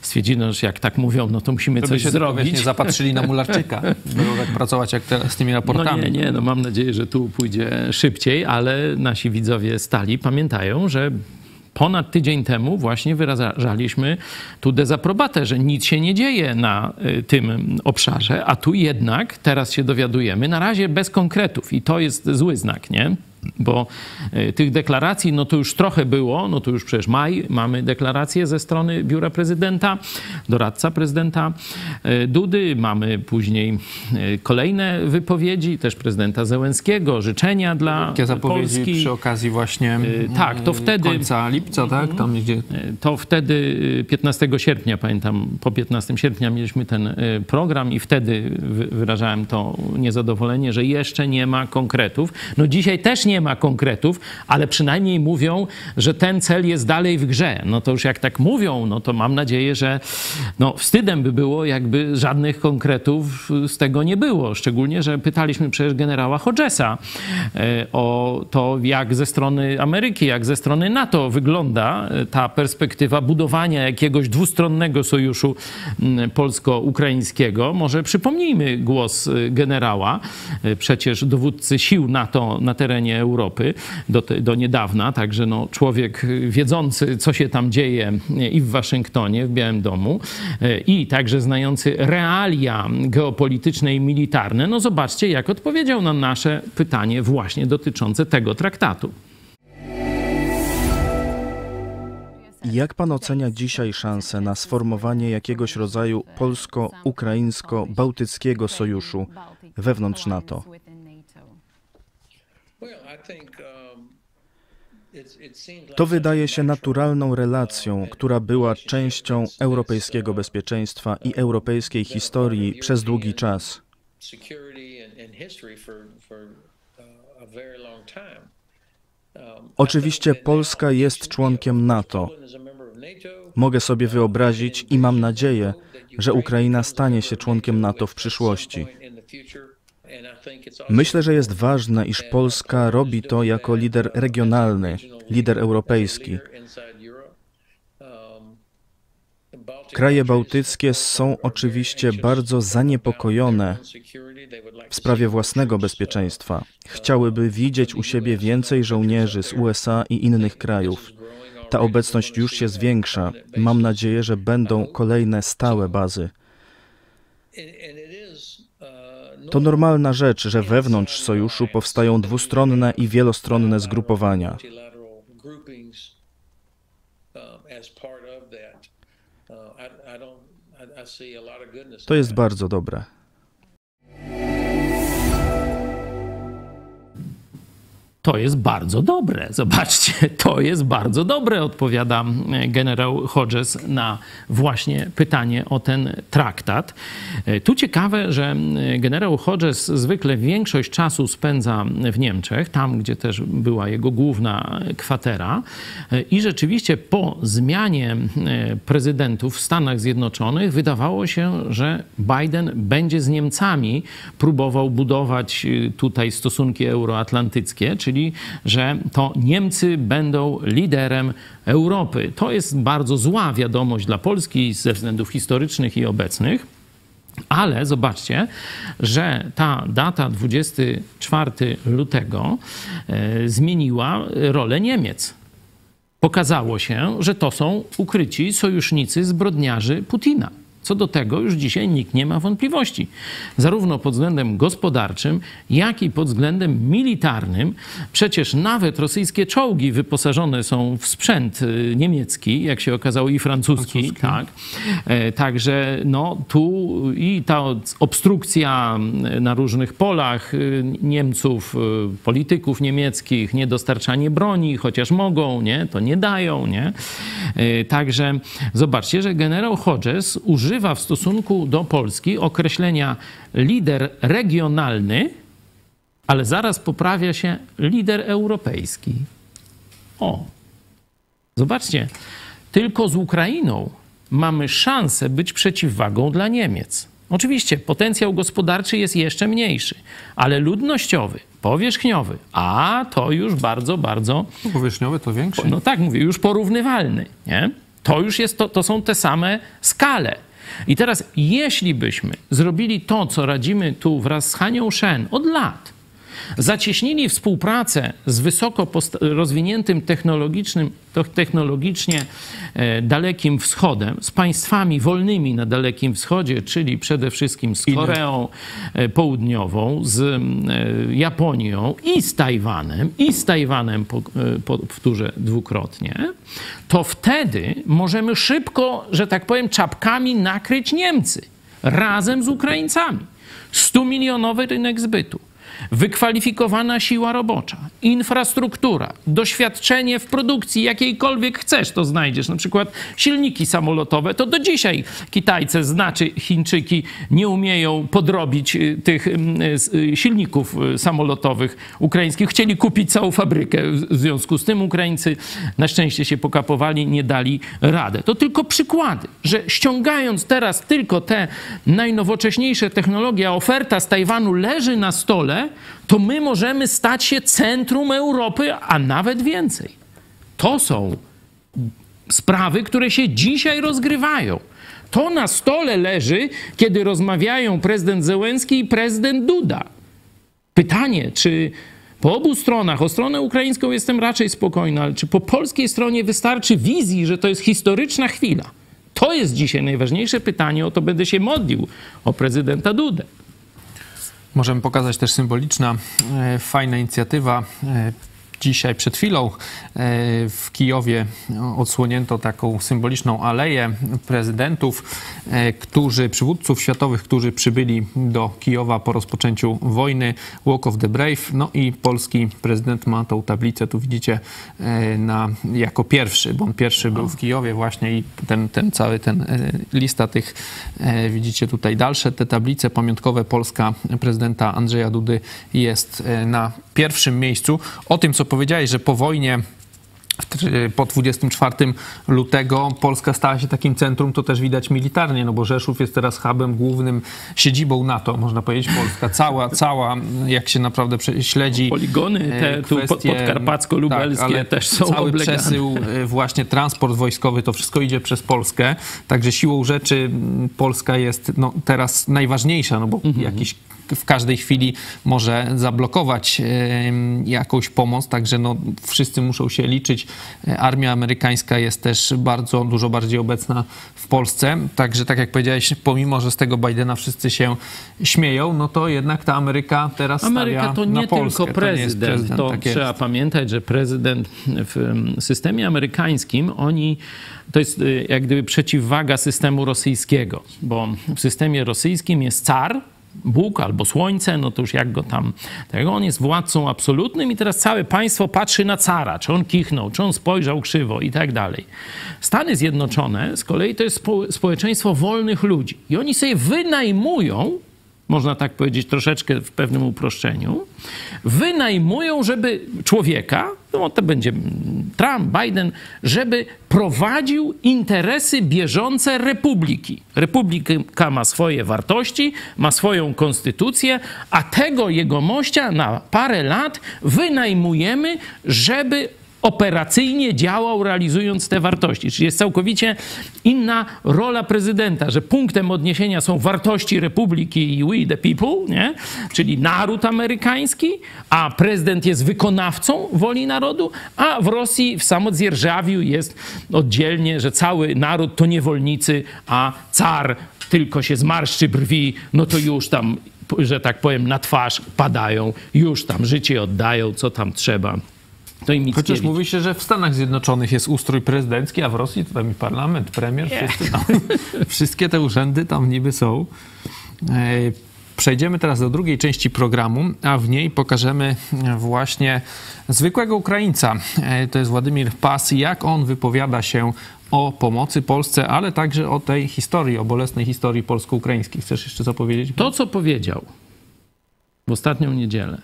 stwierdzili, no, że jak tak mówią, no to musimy coś zrobić. Nie zapatrzyli na Mularczyka, będą tak pracować jak teraz z tymi raportami. No nie, no mam nadzieję, że tu pójdzie szybciej, ale nasi widzowie stali pamiętają, że ponad tydzień temu właśnie wyrażaliśmy tu dezaprobatę, że nic się nie dzieje na tym obszarze, a tu jednak teraz się dowiadujemy, na razie bez konkretów i to jest zły znak, nie? Bo tych deklaracji, no to już trochę było, no to już przecież maj, mamy deklarację ze strony Biura Prezydenta, doradca prezydenta Dudy, mamy później kolejne wypowiedzi, też prezydenta Zełenskiego, życzenia dla Polski. Przy okazji właśnie tak, to wtedy, końca lipca, tak? Tam gdzie... To wtedy 15 sierpnia, pamiętam, po 15 sierpnia mieliśmy ten program i wtedy wyrażałem to niezadowolenie, że jeszcze nie ma konkretów. No dzisiaj też nie ma konkretów, ale przynajmniej mówią, że ten cel jest dalej w grze. No to już jak tak mówią, no to mam nadzieję, że no wstydem by było, jakby żadnych konkretów z tego nie było. Szczególnie, że pytaliśmy przecież generała Hodgesa o to, jak ze strony Ameryki, jak ze strony NATO wygląda ta perspektywa budowania jakiegoś dwustronnego sojuszu polsko-ukraińskiego. Może przypomnijmy głos generała, przecież dowódcy sił NATO na terenie Europy do niedawna, także no, człowiek wiedzący, co się tam dzieje i w Waszyngtonie, w Białym Domu, i także znający realia geopolityczne i militarne, no zobaczcie, jak odpowiedział na nasze pytanie właśnie dotyczące tego traktatu. Jak pan ocenia dzisiaj szansę na sformowanie jakiegoś rodzaju polsko-ukraińsko-bałtyckiego sojuszu wewnątrz NATO? To wydaje się naturalną relacją, która była częścią europejskiego bezpieczeństwa i europejskiej historii przez długi czas. Oczywiście Polska jest członkiem NATO. Mogę sobie wyobrazić i mam nadzieję, że Ukraina stanie się członkiem NATO w przyszłości. Myślę, że jest ważne, iż Polska robi to jako lider regionalny, lider europejski. Kraje bałtyckie są oczywiście bardzo zaniepokojone w sprawie własnego bezpieczeństwa. Chciałyby widzieć u siebie więcej żołnierzy z USA i innych krajów. Ta obecność już się zwiększa. Mam nadzieję, że będą kolejne stałe bazy. To normalna rzecz, że wewnątrz sojuszu powstają dwustronne i wielostronne zgrupowania. To jest bardzo dobre. To jest bardzo dobre. Zobaczcie, to jest bardzo dobre, odpowiada generał Hodges na właśnie pytanie o ten traktat. Tu ciekawe, że generał Hodges zwykle większość czasu spędza w Niemczech, tam gdzie też była jego główna kwatera, i rzeczywiście po zmianie prezydentów w Stanach Zjednoczonych wydawało się, że Biden będzie z Niemcami próbował budować tutaj stosunki euroatlantyckie, czyli że to Niemcy będą liderem Europy. To jest bardzo zła wiadomość dla Polski ze względów historycznych i obecnych, ale zobaczcie, że ta data 24 lutego zmieniła rolę Niemiec. Pokazało się, że to są ukryci sojusznicy zbrodniarzy Putina. Co do tego już dzisiaj nikt nie ma wątpliwości. Zarówno pod względem gospodarczym, jak i pod względem militarnym. Przecież nawet rosyjskie czołgi wyposażone są w sprzęt niemiecki, jak się okazało, i francuski. Tak. Także no, tu i ta obstrukcja na różnych polach Niemców, polityków niemieckich, niedostarczanie broni, chociaż mogą, nie, to nie dają. Nie? Także zobaczcie, że generał Hodges używa w stosunku do Polski określenia lider regionalny, ale zaraz poprawia się lider europejski. O, zobaczcie, tylko z Ukrainą mamy szansę być przeciwwagą dla Niemiec. Oczywiście potencjał gospodarczy jest jeszcze mniejszy, ale ludnościowy, powierzchniowy, a to już bardzo, bardzo... Powierzchniowy to większy. No tak, mówię, już porównywalny, nie? To już jest, to są te same skale. I teraz, jeśli byśmy zrobili to, co radzimy tu wraz z Hanią Shen od lat, zacieśnili współpracę z wysoko rozwiniętym technologicznie Dalekim Wschodem, z państwami wolnymi na Dalekim Wschodzie, czyli przede wszystkim z Koreą Południową, z Japonią i z Tajwanem, powtórzę dwukrotnie, to wtedy możemy szybko, że tak powiem, czapkami nakryć Niemcy razem z Ukraińcami. 100-milionowy rynek zbytu, wykwalifikowana siła robocza, infrastruktura, doświadczenie w produkcji jakiejkolwiek chcesz, to znajdziesz. Na przykład silniki samolotowe, to do dzisiaj Kitajcy, znaczy Chińczyki, nie umieją podrobić tych silników samolotowych ukraińskich. Chcieli kupić całą fabrykę, w związku z tym Ukraińcy na szczęście się pokapowali, nie dali radę. To tylko przykłady, że ściągając teraz tylko te najnowocześniejsze technologie, a oferta z Tajwanu leży na stole, to my możemy stać się centrum Europy, a nawet więcej. To są sprawy, które się dzisiaj rozgrywają. To na stole leży, kiedy rozmawiają prezydent Zełenski i prezydent Duda. Pytanie, czy Po obu stronach, o stronę ukraińską jestem raczej spokojny, ale czy po polskiej stronie wystarczy wizji, że to jest historyczna chwila? To jest dzisiaj najważniejsze pytanie, o to będę się modlił, o prezydenta Dudę. Możemy pokazać też symboliczna, fajna inicjatywa. Dzisiaj przed chwilą w Kijowie odsłonięto taką symboliczną aleję prezydentów, przywódców światowych, którzy przybyli do Kijowa po rozpoczęciu wojny, Walk of the Brave, no i polski prezydent ma tą tablicę, tu widzicie, jako pierwszy, bo on pierwszy był w Kijowie właśnie i cały lista tych, widzicie tutaj dalsze te tablice pamiątkowe Polska prezydenta Andrzeja Dudy jest na pierwszym miejscu. O tym, co powiedziałeś, że po wojnie po 24 lutego Polska stała się takim centrum, to też widać militarnie, no bo Rzeszów jest teraz hubem głównym, siedzibą NATO, można powiedzieć, Polska. Cała, jak się naprawdę śledzi... Poligony te kwestie, tu podkarpacko-lubelskie tak, też są cały oblegane. Przesył, właśnie transport wojskowy, to wszystko idzie przez Polskę, także siłą rzeczy Polska jest teraz najważniejsza, no bo jakiś w każdej chwili może zablokować jakąś pomoc, także wszyscy muszą się liczyć. Armia amerykańska jest też dużo bardziej obecna w Polsce, także tak jak powiedziałeś, pomimo, że z tego Bidena wszyscy się śmieją, no to jednak ta Ameryka teraz stawia na Polskę. Tylko prezydent, to tak trzeba pamiętać, że prezydent w systemie amerykańskim, to jest jak gdyby przeciwwaga systemu rosyjskiego, bo w systemie rosyjskim jest car, Bóg albo słońce, no to już jak go tam... On jest władcą absolutnym i teraz całe państwo patrzy na cara, czy on kichnął, czy on spojrzał krzywo i tak dalej. Stany Zjednoczone z kolei to jest społeczeństwo wolnych ludzi i oni sobie wynajmują, można tak powiedzieć troszeczkę w pewnym uproszczeniu, wynajmują, żeby człowieka, no to będzie Trump, Biden, żeby prowadził interesy bieżące republiki. Republika ma swoje wartości, ma swoją konstytucję, a tego jegomościa na parę lat wynajmujemy, żeby operacyjnie działał, realizując te wartości. Czyli jest całkowicie inna rola prezydenta, że punktem odniesienia są wartości republiki i we the people, nie? Czyli naród amerykański, a prezydent jest wykonawcą woli narodu, a w Rosji w samozdzierżawiu jest oddzielnie, że cały naród to niewolnicy, a car tylko się zmarszczy brwi, no to już tam, że tak powiem, na twarz padają, już tam życie oddają, co tam trzeba. Chociaż mówi się, że w Stanach Zjednoczonych jest ustrój prezydencki, a w Rosji to tam i parlament, premier, wszystkie te urzędy tam niby są. Przejdziemy teraz do drugiej części programu, a w niej pokażemy właśnie zwykłego Ukraińca. To jest Władimir Pas, jak on wypowiada się o pomocy Polsce, ale także o tej historii, o bolesnej historii polsko-ukraińskiej. Chcesz jeszcze co powiedzieć? To, co powiedział w ostatnią niedzielę.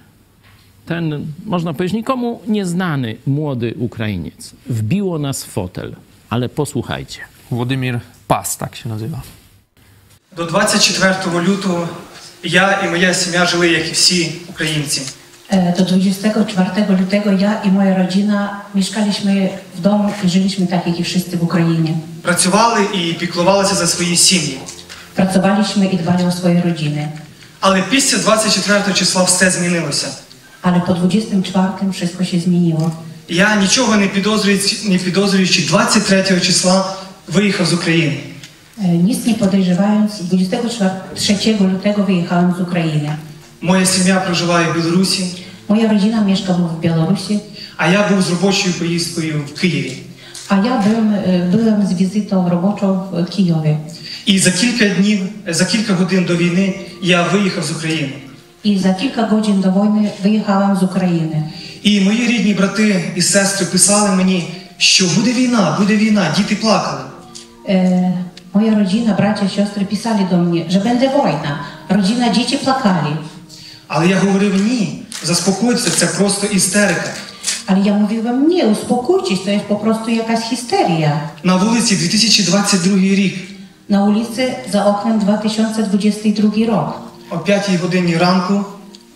Ten, można powiedzieć, nikomu nieznany młody Ukrainiec. Wbiło nas w fotel, ale posłuchajcie. Władimir Pas, tak się nazywa. До 24 лютого я і моя сім'я жили, як і всі українці. До 24 лютого я і моя родина мешкалися вдома і жили так, як і всі в Україні. Працювали і піклувалися за свої сім'ї. Працювали і дбали про свої родини. Але після 24 числа все змінилося. Ale po 24 wszystko się zmieniło. Ja niczego nie podозрюючи 23 числа wyjechał z Ukrainy. Nic nie podejrzewając 23 lutego wyjechałem z Ukrainy. Moja семья проживала в Білорусі. Moja rodzina mieszkała w Białorusi. A ja był z roboczą pojezdką w Kijowie. A ja byłem z wizytą roboczą w Kijowie. I za kilka godzin do wojny ja wyjechał z Ukrainy. І за кілька годин до війни виїхала з України. І мої рідні брати і сестри писали мені, що буде війна, діти плакали. Моя родина, браття і сестри писали до мене, що буде війна, родина, діти плакали. Але я говорив, ні, заспокойтеся, це просто істерика. Але я говорив, ні, успокойтесь, це просто якась істерія. На вулиці 2022 рік. На вулиці за окном 2022 рік. О 5 годині ранку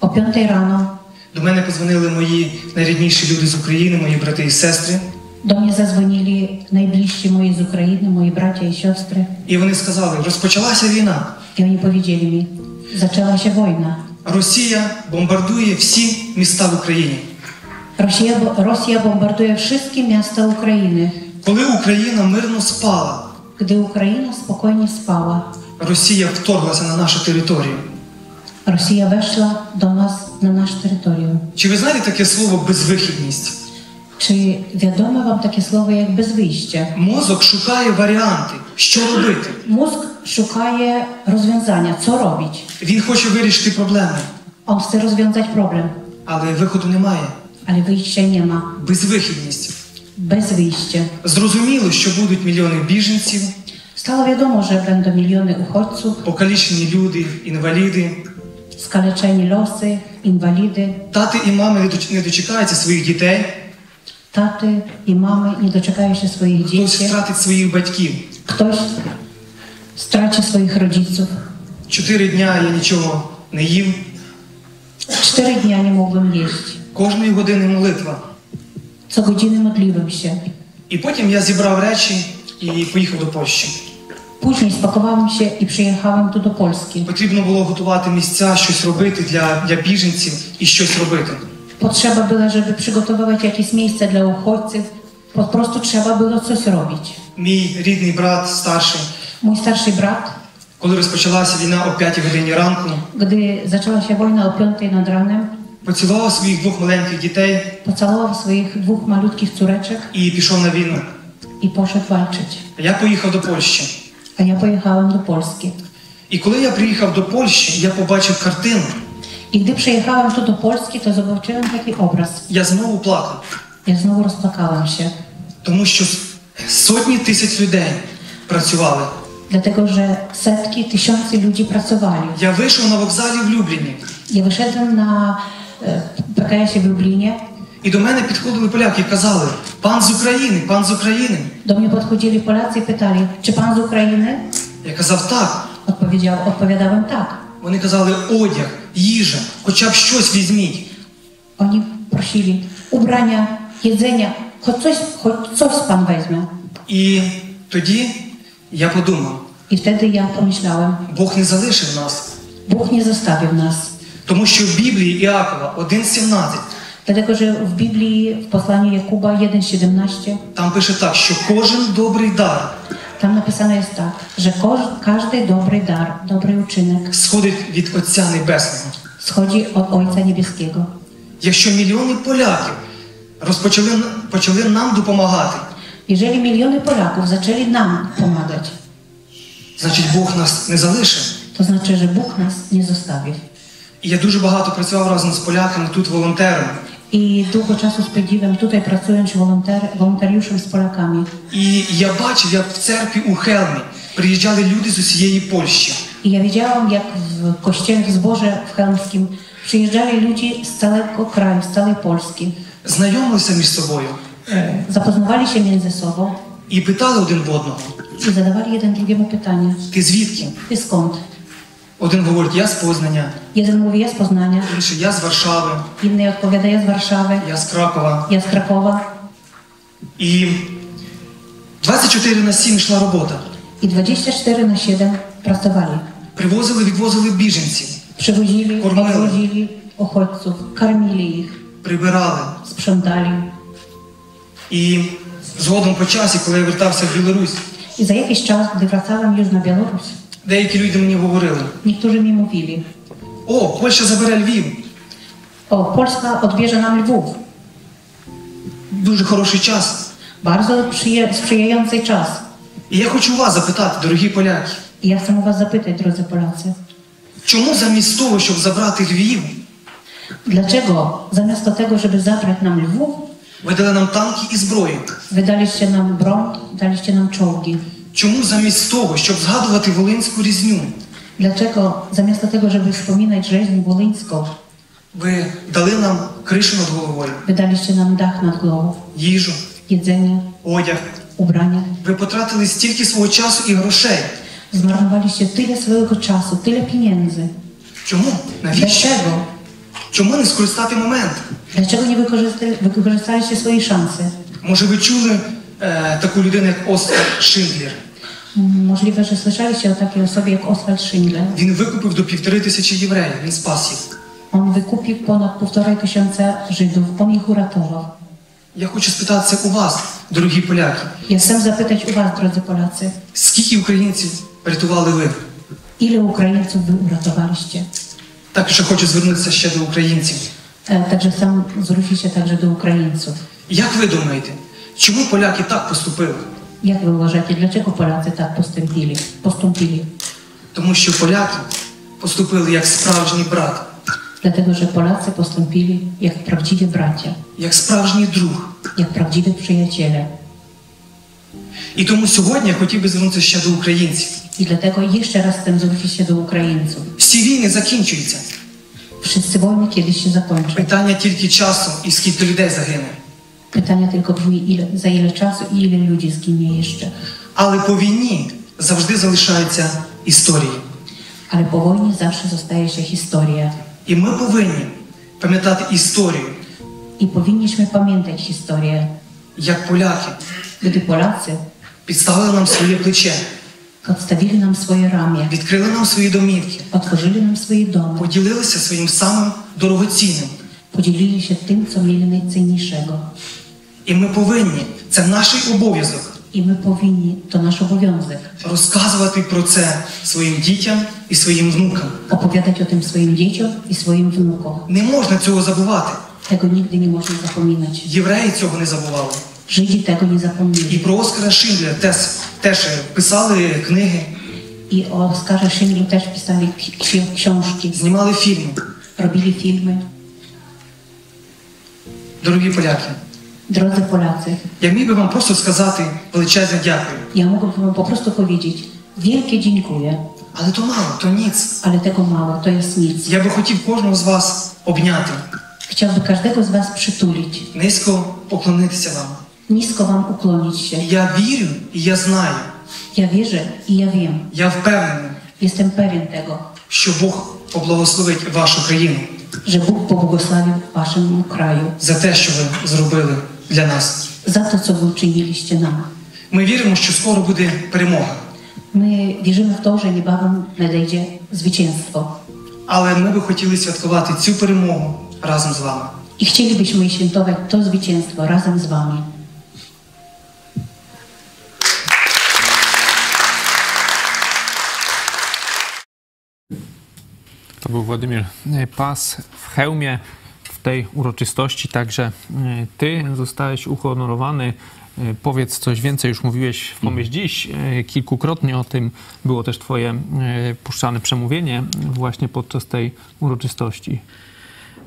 о 5 рано до мене подзвонили мої найрідніші люди з України, мої брати і сестри. До мене задзвонили найближчі мої з України, мої браття і сестри. І вони сказали: "Розпочалася війна". І вони повідомили мені: "Почалася війна". Rosja bombarduje wszystkie miasta w Ukrainie. Rosja bombarduje wszystkie miasta Ukrainy. Коли Україна мирно спала, gdy Ukraina spokojnie spała, Rosja wtorgła się na nasze terytorium. Rosja weszła do nas na nasz terytorium. Czy wy znacie takie słowo bezwychodność? Czy wiadomo wam takie słowo jak bez wyjścia? Mózg szukaje warianty, co robić. Mózg szukaje rozwiązania, co robić. Він хоче вирішити проблеми. On chce rozwiązać problem. Ale wychodu nie ma. Ale wyjścia nie ma. Bezwychodność. Bez wyjścia. Zrozumiało, że będą miliony bieżńców. Stało wiadomo, że będą miliony uchodźców. Pokaliczeni ludzie, inwalidy. Skaleczeni losy, inwalidy. Taty i mamy nie doczekają się swoich dzieci. Taty i mamy nie doczekają się swoich dzieci. Ktoś straci swoich rodziców. Ktoś straci swoich rodziców. 4 dnia ja niczego nie jem. 4 dnia nie mogłem jeść. Każdej godziny modlitwa. Co godziny modliłem się. I potem ja zebrał rzeczy i pojechał do Polski. Później spakowałem się i przyjechałem tu do Polski. Potrzebno było gotować miejsca, coś robić dla bieżńców i coś robić. Potrzeba była, żeby przygotowywać jakieś miejsce dla uchodźców. Po prostu trzeba było coś robić. Mój starszy brat, kiedy rozpoczęła się wojna o 5 godzinie ranku, gdy zaczęła się wojna o 5 nad ranem, поцілував своїх двох маленьких дітей, поцілував своїх двох малютких цуречок і пішов на війну. І пішов walczyć. Я поїхав до Польщі. А я поїхав до Польщі. І коли я приїхав до Польщі, я побачив картину. І коли приїхав тут до Польщі, то побачив такий образ. Я знову плакав. Я знову розплакався. Тому що сотні тисяч людей працювали. Dlatego, że setki, tysiące ludzi pracowali. Ja wyszedłem na wokzale w Lublinie. Ja wyszedłem na PKS-ie w Lublinie. I do mnie podchodziły Polacy i kazały: pan z Ukrainy, pan z Ukrainy. Do mnie podchodzili Polacy i pytali: czy pan z Ukrainy? Ja kazał tak. Odpowiadałem tak. Oni kazali: odzież, jeża, chociaż coś weźmij. Oni prosili: ubrania, jedzenia, choć coś pan weźmie. I wtedy ja podumał. I wtedy ja pomyślałem: Bóg nie zostawił nas. Bóg nie zostawił nas. Тому що в Біблії Іакова 1:17. Dlatego, że w Biblii, w Посланні Jakuba 1:17. Там пише так, що кожен добрий дар. Там написано є так, що кожен добрий дар, добрий учинок сходить від Отця Небесного. Сходить від Отця Небесного. Якщо мільйони поляків почали нам допомагати. Jeżeli miliony Polaków zaczęli nam pomagać, znaczy Bóg nas nie zaliczył. To znaczy, że Bóg nas nie zostawił. I ja dużo багато працював разом з поляками тут волонтером. I długo czasu spędziłem tutaj pracując wolontariuszem z Polakami. I ja бачив, jak w cerkwi u Helmi przyjeżdżali ludzie z całej Polski. I ja widziałam, jak w kościele w zborze w Helmskim przyjeżdżali ludzie z całego kraju, z całej Polski. Znajomi się między sobą. Zapoznawali się między sobą i pytali jeden drugiego. I zadawali jeden drugiemu pytanie. Ty zwidki? Ty skąd? Один говорить: я з Познання. Jeden mówi: ja z Poznania. Inny: ja z Warszawy. Inny odpowiada: ja z Warszawy. Ja z Krakowa. Ja z Krakowa. I 24/7 szła robota. I 24/7 pracowali. Przywozili, wywozili bieżńców. Przywozili, odwozili uchodźców, karmili ich. Прибирали. Sprzątali. I zgodem po czasie, kiedy ja wracałem w Białoruś. I za jakiś czas, gdy wracałem już na Białoruś. Деякі люди мені говорили. Niektórzy mi mówili. O, Polska zabierze Lwów. O, Polska odbierze nam Lwów. Дуже хороший час. Bardzo sprzyjający czas. I ja хочу вас запитати, дорогі поляки. I ja chcę was zapytać, drodzy Polacy. Чому замість того, щоб забрати Львів? Dlaczego zamiast tego, żeby zabrać nam Lwów, wydali nam tanki i zbroję. Wydaliście nam broń, daliście nam czołgi. Чому замість того, щоб згадувати волинську різню? Dlaczego zamiast tego, żeby wspominać rzeźnię wolyńską, ви дали нам кришу над головою. Wydaliście nam dach nad głową. Їжу, jedzenie, одяг, ubrania. Ви потратили стільки свого часу і грошей. Zmarnowaliście tyle swojego czasu, tyle pieniędzy. Чому? Навіщо? Чому не скористати момент? Dlaczego nie wykorzystaliście swojej szansy? Może wyczuli taką людину jak Oskar Schindler. Możliwe, że słyszeliście o takiej osobie jak Oswald Schindler. Він викупив до 1500 євреїв, він спас їх. On wykupił ponad 1500 Żydów, on ich uratował. Я хочу спитатися у вас, дорогі поляки. Ja chcę zapytać u was, drodzy Polacy. Скільки українців рятували ви? Ile Ukraińców wy uratowaliście? Także хочу звернутися ще до українців. Także chcę zwrócić się także do Ukraińców. Jak wy думаєте, чому поляки так поступили? Jak wy uważacie, dlaczego Polacy tak postąpili? Тому що поляки поступили як справжній брат. Dlatego, że Polacy postąpili jak prawdziwi bracia. Jak справжній друг. Jak prawdziwi przyjaciele. І тому сьогодні я хотів би звернутися ще до українців. I dlatego jeszcze raz chcę zwrócić się do Ukraińców. Всі війни закінчуються. Wszyscy wojny kiedyś się zakończą. Pytanie tylko czasu i skąd ludzi zaginie. Pytanie tylko brzmi, za ile czasu i ile ludzi zginie jeszcze. Ale po wojnie zawsze zostaje się historia. Ale po wojnie zawsze zostaje się historia. I my powinni pamiętać historię. I powinniśmy pamiętać historię. Jak Polacy. Gdy Polacy podstawili nam swoje plecze. Podstawili nam swoje ramię. Odkryli nam swoje domówki. Otworzyli nam swoje domy. Podzielili się swoim samym drogocennym. Podzielili się tym, co mieli najcenniejszego. І ми повинні, це наш обов'язок. І ми повинні, то наш обов'язок. Розказувати про це своїм дітям і своїм внукам. Оповідати о тим своїм дітям і своїм внукам. Не можна цього забувати. Tego nigdy nie można zapominać. Євреї цього не забували. Жиді tego не zapomnieli. І про Оскара Шиндлера теж писали книги. І Оскара Шиндлера теж писали książki. Знімали фільми. Робили фільми. Дорогі поляки. Drodzy Polacy, ja mógłbym wam po prostu сказати величезне дякую. Ja mógłbym wam po prostu powiedzieć wielkie dziękuję. Ale to mało, to nic. Ale tego mało, to jest nic. Ja bym chciał każdego z was objąć. Chciałbym każdego z was przytulić. Nisko poklonić się wam. Nisko wam uklonić się. Ja wierzę i ja znam. Ja wierzę i ja wiem. Ja wpewniony. Jestem pewien tego. Że Bóg pobłogosławi waszą krainę. Że Bóg pobłogosławił waszemu kraju. Za to, co wy zrobili. Для нас. За те, що ви вчинилися нам. Ми віримо, що скоро буде перемога. Ми віримо в те, що небавом надійде звичайство. Але ми би хотіли святкувати цю перемогу разом з вами. І хотіли б ми святкувати то звичайство разом з вами. To był Władimir Pas w hełmie. W tej uroczystości także ty zostałeś uhonorowany. Powiedz coś więcej, już mówiłeś w Pomyśl Dziś kilkukrotnie o tym. Było też twoje puszczane przemówienie właśnie podczas tej uroczystości.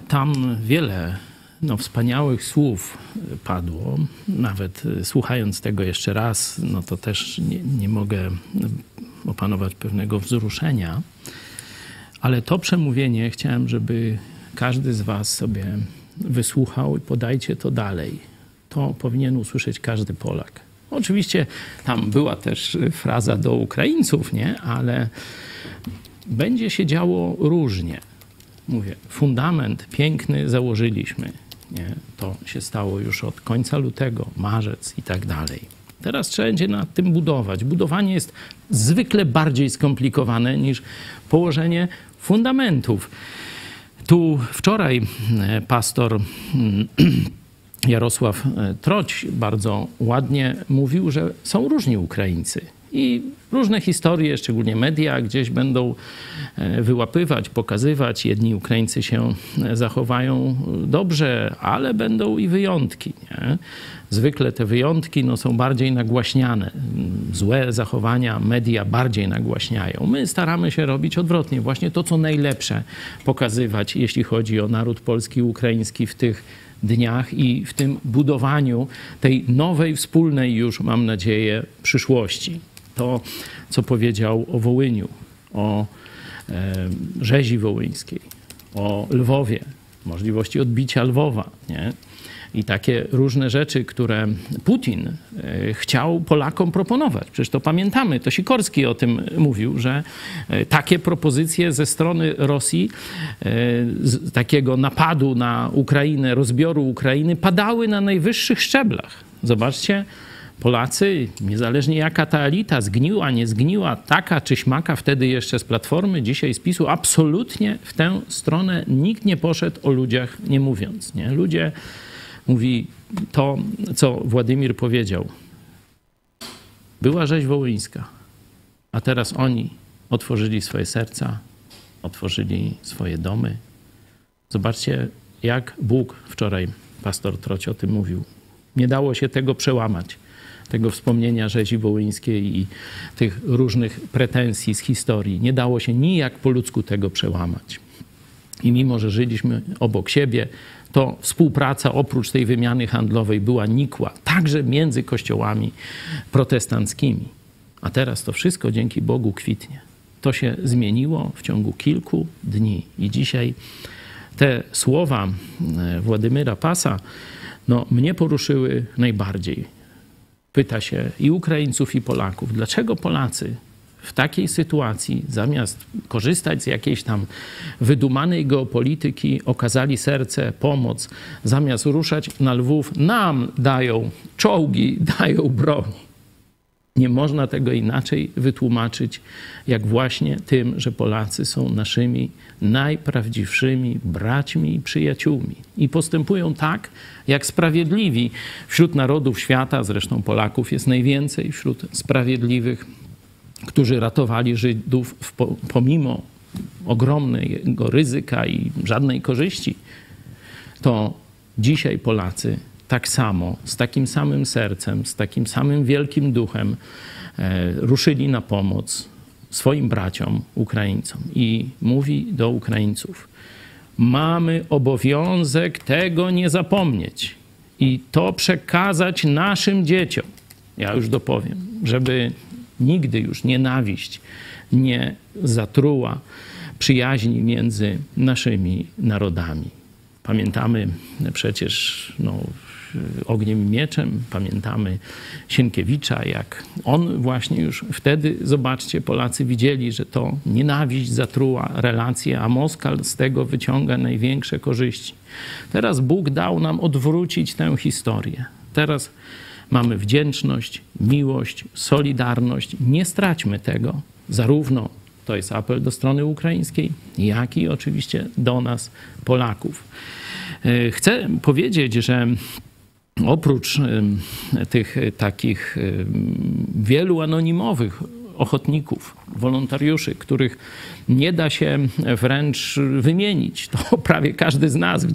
Tam wiele wspaniałych słów padło. Nawet słuchając tego jeszcze raz, to też nie mogę opanować pewnego wzruszenia. Ale to przemówienie chciałem, żeby każdy z was sobie wysłuchał i podajcie to dalej. To powinien usłyszeć każdy Polak. Oczywiście tam była też fraza do Ukraińców, nie? Ale będzie się działo różnie. Mówię, fundament piękny założyliśmy. Nie? To się stało już od końca lutego, marzec i tak dalej. Teraz trzeba będzie nad tym budować. Budowanie jest zwykle bardziej skomplikowane niż położenie fundamentów. Tu wczoraj pastor Jarosław Troć bardzo ładnie mówił, że są różni Ukraińcy i różne historie, szczególnie media gdzieś będą wyłapywać, pokazywać. Jedni Ukraińcy się zachowają dobrze, ale będą i wyjątki, nie? Zwykle te wyjątki są bardziej nagłaśniane. Złe zachowania media bardziej nagłaśniają. My staramy się robić odwrotnie. Właśnie to, co najlepsze pokazywać, jeśli chodzi o naród polski i ukraiński w tych dniach i w tym budowaniu tej nowej, wspólnej już, mam nadzieję, przyszłości. To, co powiedział o Wołyniu, o rzezi wołyńskiej, o Lwowie, możliwości odbicia Lwowa, nie? I takie różne rzeczy, które Putin chciał Polakom proponować. Przecież to pamiętamy, to Sikorski o tym mówił, że takie propozycje ze strony Rosji, takiego napadu na Ukrainę, rozbioru Ukrainy, padały na najwyższych szczeblach. Zobaczcie, Polacy, niezależnie jaka ta elita, zgniła, nie zgniła, taka czy śmaka, wtedy jeszcze z Platformy, dzisiaj z PiSu, absolutnie w tę stronę nikt nie poszedł, o ludziach nie mówiąc. Nie? Ludzie, mówi to, co Władimir powiedział, była rzeź wołyńska, a teraz oni otworzyli swoje serca, otworzyli swoje domy. Zobaczcie, jak Bóg, wczoraj pastor Troć o tym mówił, nie dało się tego przełamać, tego wspomnienia rzezi wołyńskiej i tych różnych pretensji z historii. Nie dało się nijak po ludzku tego przełamać. I mimo, że żyliśmy obok siebie, to współpraca oprócz tej wymiany handlowej była nikła, także między kościołami protestanckimi. A teraz to wszystko dzięki Bogu kwitnie. To się zmieniło w ciągu kilku dni. I dzisiaj te słowa Władimira Pasa no, mnie poruszyły najbardziej. Pyta się i Ukraińców, i Polaków, dlaczego Polacy w takiej sytuacji, zamiast korzystać z jakiejś tam wydumanej geopolityki, okazali serce, pomoc, zamiast ruszać na Lwów, nam dają czołgi, dają broń. Nie można tego inaczej wytłumaczyć, jak właśnie tym, że Polacy są naszymi najprawdziwszymi braćmi i przyjaciółmi. I postępują tak, jak sprawiedliwi. Wśród narodów świata, zresztą Polaków jest najwięcej, wśród sprawiedliwych, którzy ratowali Żydów pomimo ogromnego ryzyka i żadnej korzyści, to dzisiaj Polacy tak samo, z takim samym sercem, z takim samym wielkim duchem ruszyli na pomoc swoim braciom Ukraińcom. I mówi do Ukraińców, mamy obowiązek tego nie zapomnieć i to przekazać naszym dzieciom. Ja już dopowiem, żeby nigdy już nienawiść nie zatruła przyjaźni między naszymi narodami. Pamiętamy przecież no, ogniem i mieczem, pamiętamy Sienkiewicza, jak on właśnie już wtedy, zobaczcie, Polacy widzieli, że to nienawiść zatruła relacje, a Moskal z tego wyciąga największe korzyści. Teraz Bóg dał nam odwrócić tę historię. Teraz mamy wdzięczność, miłość, solidarność. Nie straćmy tego. Zarówno to jest apel do strony ukraińskiej, jak i oczywiście do nas, Polaków. Chcę powiedzieć, że oprócz tych takich wielu anonimowych ochotników, wolontariuszy, których nie da się wręcz wymienić. To prawie każdy z nas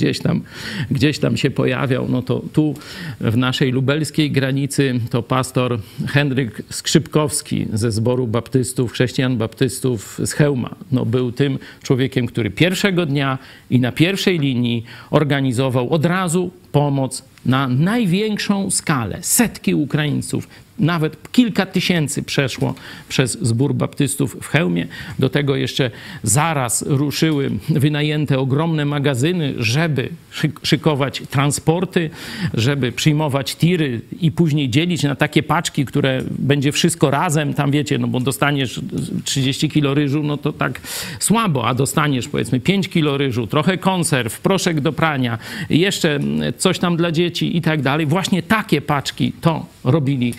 gdzieś tam się pojawiał. No to tu w naszej lubelskiej granicy to pastor Henryk Skrzypkowski ze zboru baptystów, chrześcijan baptystów z Chełma. No był tym człowiekiem, który pierwszego dnia i na pierwszej linii organizował od razu pomoc na największą skalę. Setki Ukraińców, nawet kilka tysięcy przeszło przez zbór baptystów w Chełmie. Do tego jeszcze zaraz ruszyły wynajęte ogromne magazyny, żeby szykować transporty, żeby przyjmować tiry i później dzielić na takie paczki, które będzie wszystko razem. Tam wiecie, no bo dostaniesz 30 kilo ryżu, no to tak słabo, a dostaniesz powiedzmy 5 kilo ryżu, trochę konserw, proszek do prania, jeszcze coś tam dla dzieci i tak dalej. Właśnie takie paczki to robili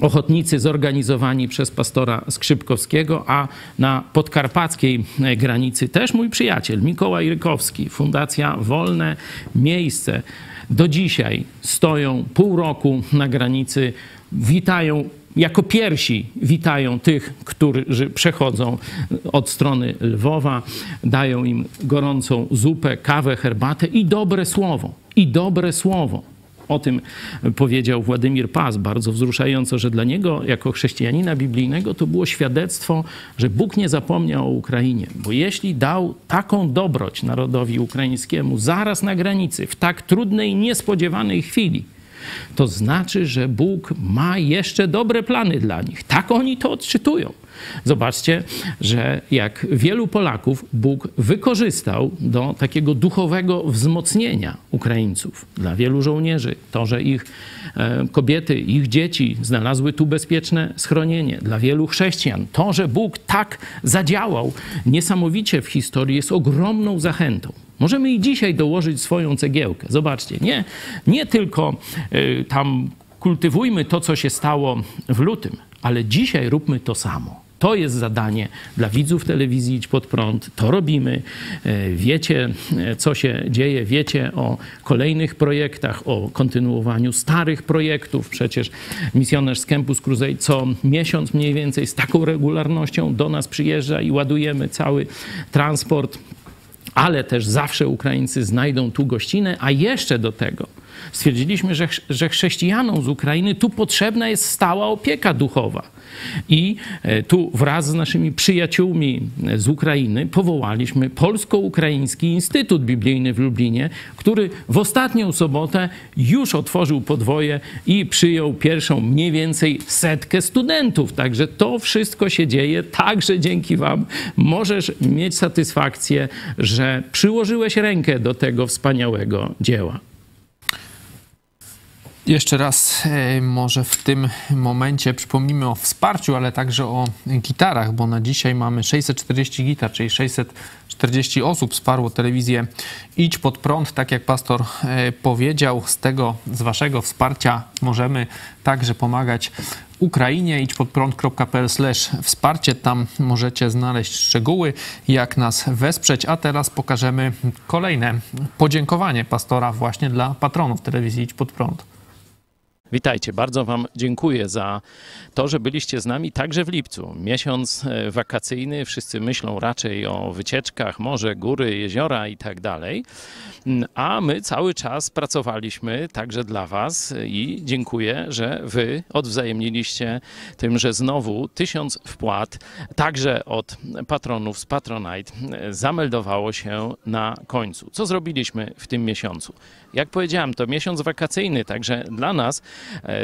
ochotnicy zorganizowani przez pastora Skrzypkowskiego, a na podkarpackiej granicy też mój przyjaciel Mikołaj Rykowski, Fundacja Wolne Miejsce. Do dzisiaj stoją pół roku na granicy, witają jako pierwsi witają tych, którzy przechodzą od strony Lwowa, dają im gorącą zupę, kawę, herbatę i dobre słowo, i dobre słowo. O tym powiedział Władimir Pas bardzo wzruszająco, że dla niego jako chrześcijanina biblijnego to było świadectwo, że Bóg nie zapomniał o Ukrainie. Bo jeśli dał taką dobroć narodowi ukraińskiemu zaraz na granicy, w tak trudnej, niespodziewanej chwili, to znaczy, że Bóg ma jeszcze dobre plany dla nich. Tak oni to odczytują. Zobaczcie, że jak wielu Polaków Bóg wykorzystał do takiego duchowego wzmocnienia Ukraińców. Dla wielu żołnierzy to, że ich kobiety, ich dzieci znalazły tu bezpieczne schronienie. Dla wielu chrześcijan to, że Bóg tak zadziałał niesamowicie w historii, jest ogromną zachętą. Możemy i dzisiaj dołożyć swoją cegiełkę. Zobaczcie, nie tylko tam kultywujmy to, co się stało w lutym, ale dzisiaj róbmy to samo. To jest zadanie dla widzów telewizji Idź Pod Prąd. To robimy. Wiecie, co się dzieje. Wiecie o kolejnych projektach, o kontynuowaniu starych projektów. Przecież misjonarz z Campus Crusade co miesiąc mniej więcej z taką regularnością do nas przyjeżdża i ładujemy cały transport. Ale też zawsze Ukraińcy znajdą tu gościnę, a jeszcze do tego stwierdziliśmy, że chrześcijanom z Ukrainy tu potrzebna jest stała opieka duchowa. I tu wraz z naszymi przyjaciółmi z Ukrainy powołaliśmy Polsko-Ukraiński Instytut Biblijny w Lublinie, który w ostatnią sobotę już otworzył podwoje i przyjął pierwszą mniej więcej 100 studentów. Także to wszystko się dzieje, także dzięki wam możesz mieć satysfakcję, że przyłożyłeś rękę do tego wspaniałego dzieła. Jeszcze raz może w tym momencie przypomnimy o wsparciu, ale także o gitarach, bo na dzisiaj mamy 640 gitar, czyli 640 osób wsparło telewizję Idź Pod Prąd, tak jak pastor powiedział. Z tego, z waszego wsparcia możemy także pomagać Ukrainie. idźpodprąd.pl/wsparcie. Tam możecie znaleźć szczegóły, jak nas wesprzeć. A teraz pokażemy kolejne podziękowanie pastora właśnie dla patronów telewizji Idź Pod Prąd. Witajcie, bardzo wam dziękuję za to, że byliście z nami także w lipcu. Miesiąc wakacyjny, wszyscy myślą raczej o wycieczkach, morze, góry, jeziora i tak dalej. A my cały czas pracowaliśmy także dla was i dziękuję, że wy odwzajemniliście tym, że znowu 1000 wpłat także od patronów z Patronite zameldowało się na końcu. Co zrobiliśmy w tym miesiącu? Jak powiedziałem, to miesiąc wakacyjny, także dla nas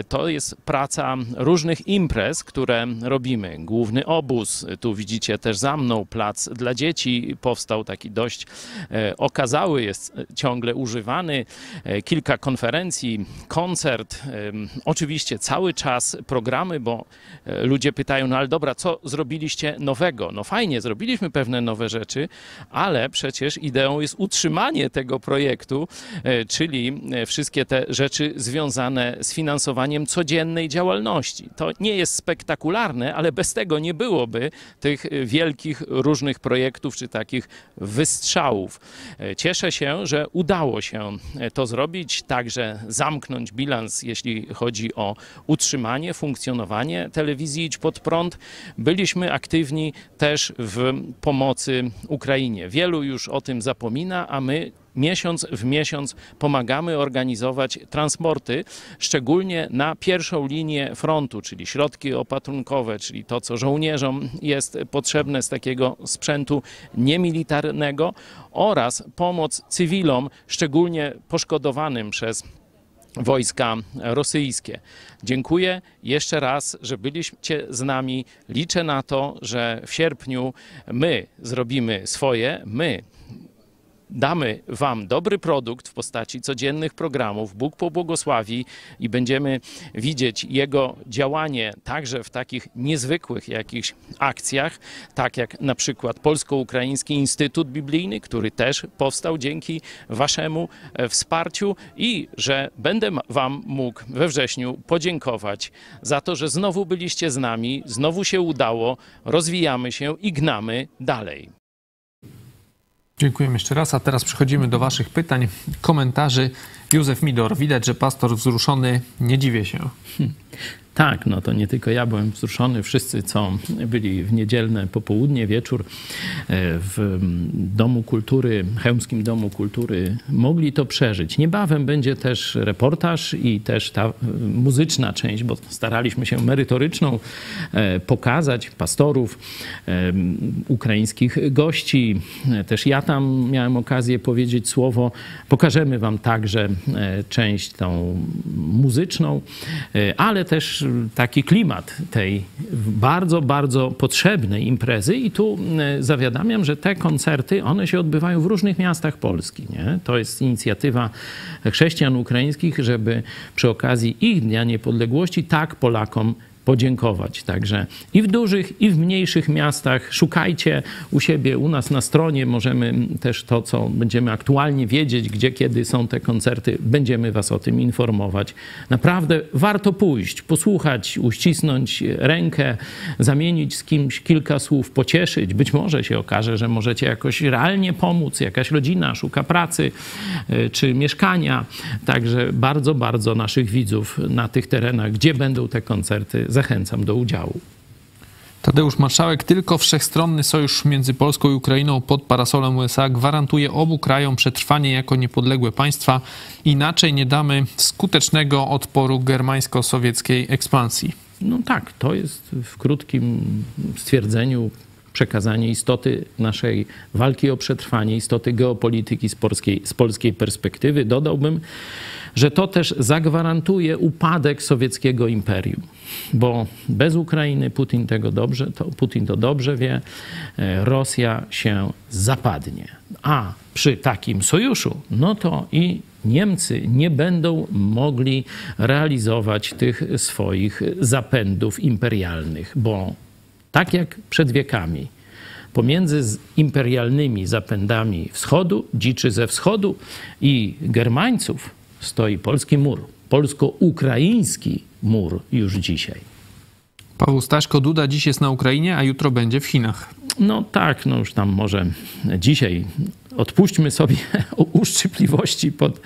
to jest praca różnych imprez, które robimy. Główny obóz, tu widzicie też za mną plac dla dzieci, powstał taki dość okazały, jest ciągle używany, kilka konferencji, koncert, oczywiście cały czas programy, bo ludzie pytają, no ale dobra, co zrobiliście nowego? No fajnie, zrobiliśmy pewne nowe rzeczy, ale przecież ideą jest utrzymanie tego projektu, czyli wszystkie te rzeczy związane z finansowaniem codziennej działalności. To nie jest spektakularne, ale bez tego nie byłoby tych wielkich różnych projektów czy takich wystrzałów. Cieszę się, że udało się to zrobić, także zamknąć bilans, jeśli chodzi o utrzymanie, funkcjonowanie telewizji Idź Pod Prąd. Byliśmy aktywni też w pomocy Ukrainie. Wielu już o tym zapomina, a my miesiąc w miesiąc pomagamy organizować transporty, szczególnie na pierwszą linię frontu, czyli środki opatrunkowe, czyli to, co żołnierzom jest potrzebne z takiego sprzętu niemilitarnego, oraz pomoc cywilom, szczególnie poszkodowanym przez wojska rosyjskie. Dziękuję jeszcze raz, że byliście z nami. Liczę na to, że w sierpniu my zrobimy swoje, damy wam dobry produkt w postaci codziennych programów. Bóg pobłogosławi i będziemy widzieć Jego działanie także w takich niezwykłych jakichś akcjach, tak jak na przykład Polsko-Ukraiński Instytut Biblijny, który też powstał dzięki waszemu wsparciu, i że będę wam mógł we wrześniu podziękować za to, że znowu byliście z nami, znowu się udało, rozwijamy się i gnamy dalej. Dziękujemy jeszcze raz, a teraz przechodzimy do waszych pytań, komentarzy. Józef Midor, widać, że pastor wzruszony, nie dziwię się. Tak, no to nie tylko ja byłem wzruszony, wszyscy, co byli w niedzielne popołudnie, wieczór w Domu Kultury, Chełmskim Domu Kultury, mogli to przeżyć. Niebawem będzie też reportaż i też ta muzyczna część, bo staraliśmy się merytoryczną pokazać pastorów, ukraińskich gości. Też ja tam miałem okazję powiedzieć słowo. Pokażemy wam także część tą muzyczną, ale też taki klimat tej bardzo, bardzo potrzebnej imprezy. I tu zawiadamiam, że te koncerty, one się odbywają w różnych miastach Polski. Nie? To jest inicjatywa chrześcijan ukraińskich, żeby przy okazji ich Dnia Niepodległości tak Polakom podziękować. Także i w dużych, i w mniejszych miastach szukajcie u siebie, u nas na stronie możemy też to, co będziemy aktualnie wiedzieć, gdzie, kiedy są te koncerty, będziemy was o tym informować. Naprawdę warto pójść, posłuchać, uścisnąć rękę, zamienić z kimś kilka słów, pocieszyć. Być może się okaże, że możecie jakoś realnie pomóc, jakaś rodzina szuka pracy czy mieszkania. Także bardzo, bardzo naszych widzów na tych terenach, gdzie będą te koncerty, zachęcam do udziału. Tadeusz Marszałek, tylko wszechstronny sojusz między Polską i Ukrainą pod parasolem USA gwarantuje obu krajom przetrwanie jako niepodległe państwa. Inaczej nie damy skutecznego odporu germańsko-sowieckiej ekspansji. No tak, to jest w krótkim stwierdzeniu przekazanie istoty naszej walki o przetrwanie, istoty geopolityki z polskiej perspektywy. Dodałbym, że to też zagwarantuje upadek sowieckiego imperium, bo bez Ukrainy Putin to dobrze wie, Rosja się zapadnie. A przy takim sojuszu, no to i Niemcy nie będą mogli realizować tych swoich zapędów imperialnych, bo tak jak przed wiekami, pomiędzy imperialnymi zapędami wschodu, dziczy ze wschodu i Germańców stoi polski mur, polsko-ukraiński mur już dzisiaj. Paweł Staśko, Duda dziś jest na Ukrainie, a jutro będzie w Chinach. No tak, no już tam może dzisiaj odpuśćmy sobie uszczypliwości pod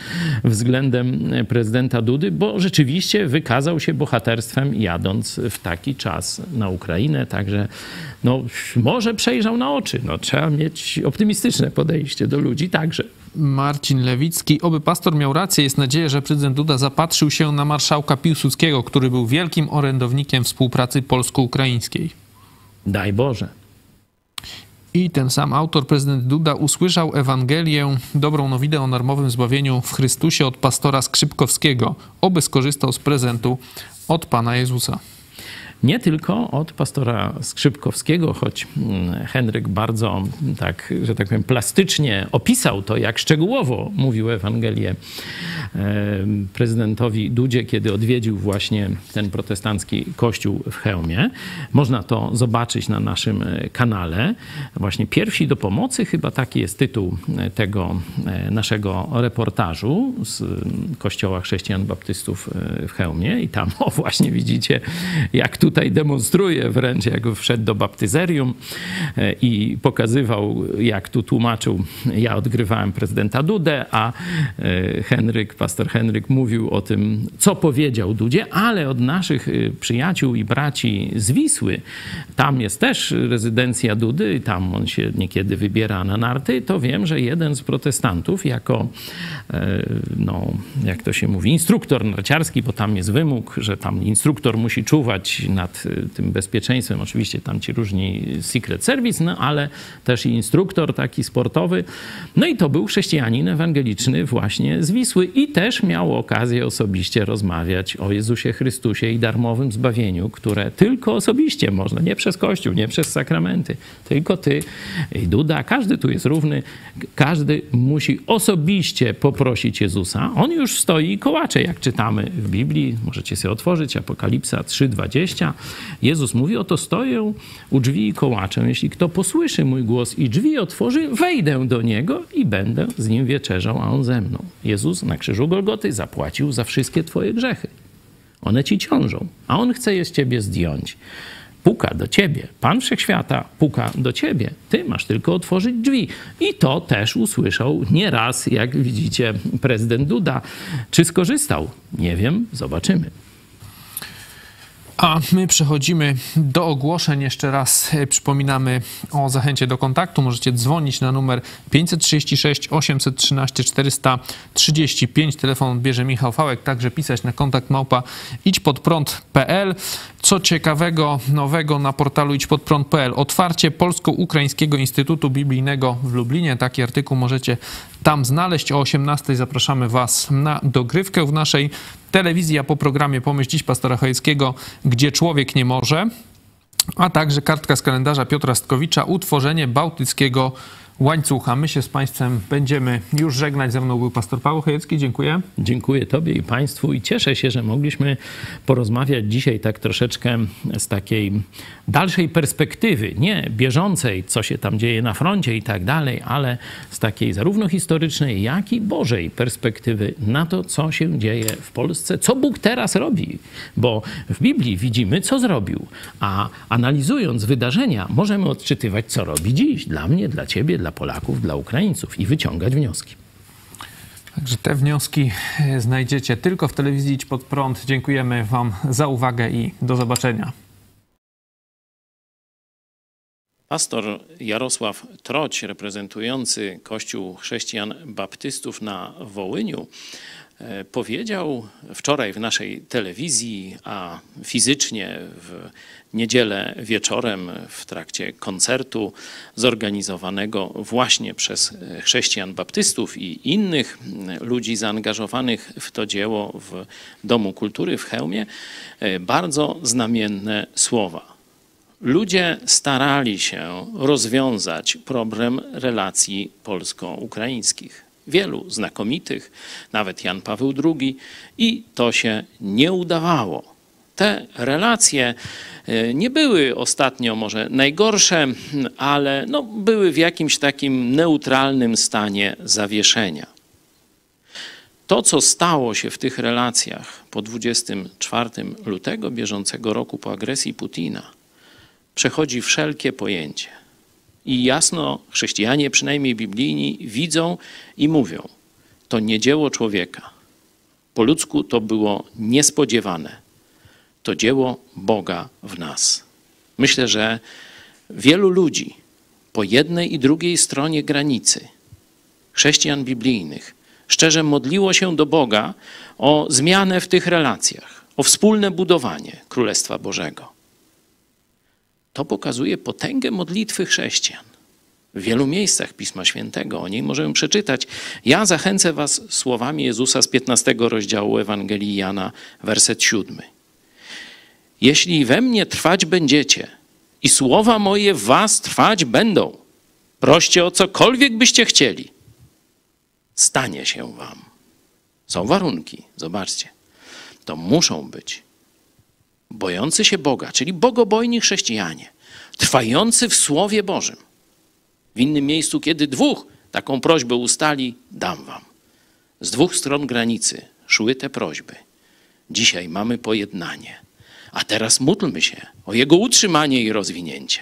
względem prezydenta Dudy, bo rzeczywiście wykazał się bohaterstwem jadąc w taki czas na Ukrainę. Także no, może przejrzał na oczy. No, trzeba mieć optymistyczne podejście do ludzi także. Marcin Lewicki, oby pastor miał rację. Jest nadzieja, że prezydent Duda zapatrzył się na marszałka Piłsudskiego, który był wielkim orędownikiem współpracy polsko-ukraińskiej. Daj Boże. I ten sam autor, prezydent Duda, usłyszał Ewangelię, dobrą nowinę o darmowym zbawieniu w Chrystusie od pastora Skrzypkowskiego. Oby skorzystał z prezentu od Pana Jezusa. Nie tylko od pastora Skrzypkowskiego, choć Henryk bardzo, tak, że tak powiem, plastycznie opisał to, jak szczegółowo mówił Ewangelię prezydentowi Dudzie, kiedy odwiedził właśnie ten protestancki kościół w Chełmie. Można to zobaczyć na naszym kanale. Właśnie Pierwsi do Pomocy, chyba taki jest tytuł tego naszego reportażu z kościoła chrześcijan baptystów w Chełmie. I tam właśnie widzicie, jak tu tutaj demonstruje wręcz, jak wszedł do baptyzerium i pokazywał, jak tu tłumaczył, ja odgrywałem prezydenta Dudę, a Henryk, pastor Henryk mówił o tym, co powiedział Dudzie, ale od naszych przyjaciół i braci z Wisły, tam jest też rezydencja Dudy, tam on się niekiedy wybiera na narty, to wiem, że jeden z protestantów jako, no jak to się mówi, instruktor narciarski, bo tam jest wymóg, że tam instruktor musi czuwać nad tym bezpieczeństwem. Oczywiście tam ci różni Secret Service, no ale też i instruktor taki sportowy. No i to był chrześcijanin ewangeliczny właśnie z Wisły i też miał okazję osobiście rozmawiać o Jezusie Chrystusie i darmowym zbawieniu, które tylko osobiście można, nie przez Kościół, nie przez sakramenty, tylko ty i Duda. Każdy tu jest równy, każdy musi osobiście poprosić Jezusa. On już stoi i kołacze, jak czytamy w Biblii. Możecie sobie otworzyć Apokalipsa 3:20. Jezus mówi, oto stoję u drzwi i kołaczę. Jeśli kto posłyszy mój głos i drzwi otworzy, wejdę do niego i będę z nim wieczerzał, a on ze mną. Jezus na krzyżu Golgoty zapłacił za wszystkie twoje grzechy. One ci ciążą, a on chce je z ciebie zdjąć. Puka do ciebie. Pan Wszechświata puka do ciebie. Ty masz tylko otworzyć drzwi. I to też usłyszał nieraz, jak widzicie, prezydent Duda. Czy skorzystał? Nie wiem, zobaczymy. A my przechodzimy do ogłoszeń. Jeszcze raz przypominamy o zachęcie do kontaktu. Możecie dzwonić na numer 536 813 435. Telefon odbierze Michał Fałek. Także pisać na kontakt@idźpodprąd.pl. Co ciekawego, nowego na portalu idźpodprąd.pl. Otwarcie Polsko-Ukraińskiego Instytutu Biblijnego w Lublinie. Taki artykuł możecie tam znaleźć. O 18:00 zapraszamy was na dogrywkę w naszej telewizji, a po programie Pomyśl Dziś pastora Chojeckiego, Gdzie człowiek nie może, a także kartka z kalendarza Piotra Stkowicza, Utworzenie bałtyckiego łańcucha. My się z Państwem będziemy już żegnać. Ze mną był pastor Paweł Chojecki. Dziękuję. Dziękuję Tobie i Państwu i cieszę się, że mogliśmy porozmawiać dzisiaj tak troszeczkę z takiej dalszej perspektywy, nie bieżącej, co się tam dzieje na froncie i tak dalej, ale z takiej zarówno historycznej, jak i Bożej perspektywy na to, co się dzieje w Polsce, co Bóg teraz robi, bo w Biblii widzimy, co zrobił, a analizując wydarzenia, możemy odczytywać, co robi dziś dla mnie, dla Ciebie, dla Polaków, dla Ukraińców i wyciągać wnioski. Także te wnioski znajdziecie tylko w telewizji Idź Pod Prąd. Dziękujemy Wam za uwagę i do zobaczenia. Pastor Jarosław Troć, reprezentujący Kościół Chrześcijan Baptystów na Wołyniu, powiedział wczoraj w naszej telewizji, a fizycznie w niedzielę wieczorem w trakcie koncertu zorganizowanego właśnie przez chrześcijan baptystów i innych ludzi zaangażowanych w to dzieło w Domu Kultury w Chełmie, bardzo znamienne słowa. Ludzie starali się rozwiązać problem relacji polsko-ukraińskich. Wielu znakomitych, nawet Jan Paweł II, i to się nie udawało. Te relacje nie były ostatnio może najgorsze, ale no, były w jakimś takim neutralnym stanie zawieszenia. To, co stało się w tych relacjach po 24 lutego bieżącego roku, po agresji Putina, przechodzi wszelkie pojęcie. I jasno chrześcijanie, przynajmniej biblijni, widzą i mówią, to nie dzieło człowieka. Po ludzku to było niespodziewane. To dzieło Boga w nas. Myślę, że wielu ludzi po jednej i drugiej stronie granicy, chrześcijan biblijnych, szczerze modliło się do Boga o zmianę w tych relacjach, o wspólne budowanie Królestwa Bożego. To pokazuje potęgę modlitwy chrześcijan. W wielu miejscach Pisma Świętego o niej możemy przeczytać. Ja zachęcę was słowami Jezusa z 15 rozdziału Ewangelii Jana, werset 7. Jeśli we mnie trwać będziecie i słowa moje w was trwać będą, proście o cokolwiek byście chcieli, stanie się wam. Są warunki, zobaczcie. To muszą być. Bojący się Boga, czyli bogobojni chrześcijanie, trwający w Słowie Bożym. W innym miejscu, kiedy dwóch taką prośbę ustali, dam wam. Z dwóch stron granicy szły te prośby. Dzisiaj mamy pojednanie, a teraz módlmy się o jego utrzymanie i rozwinięcie.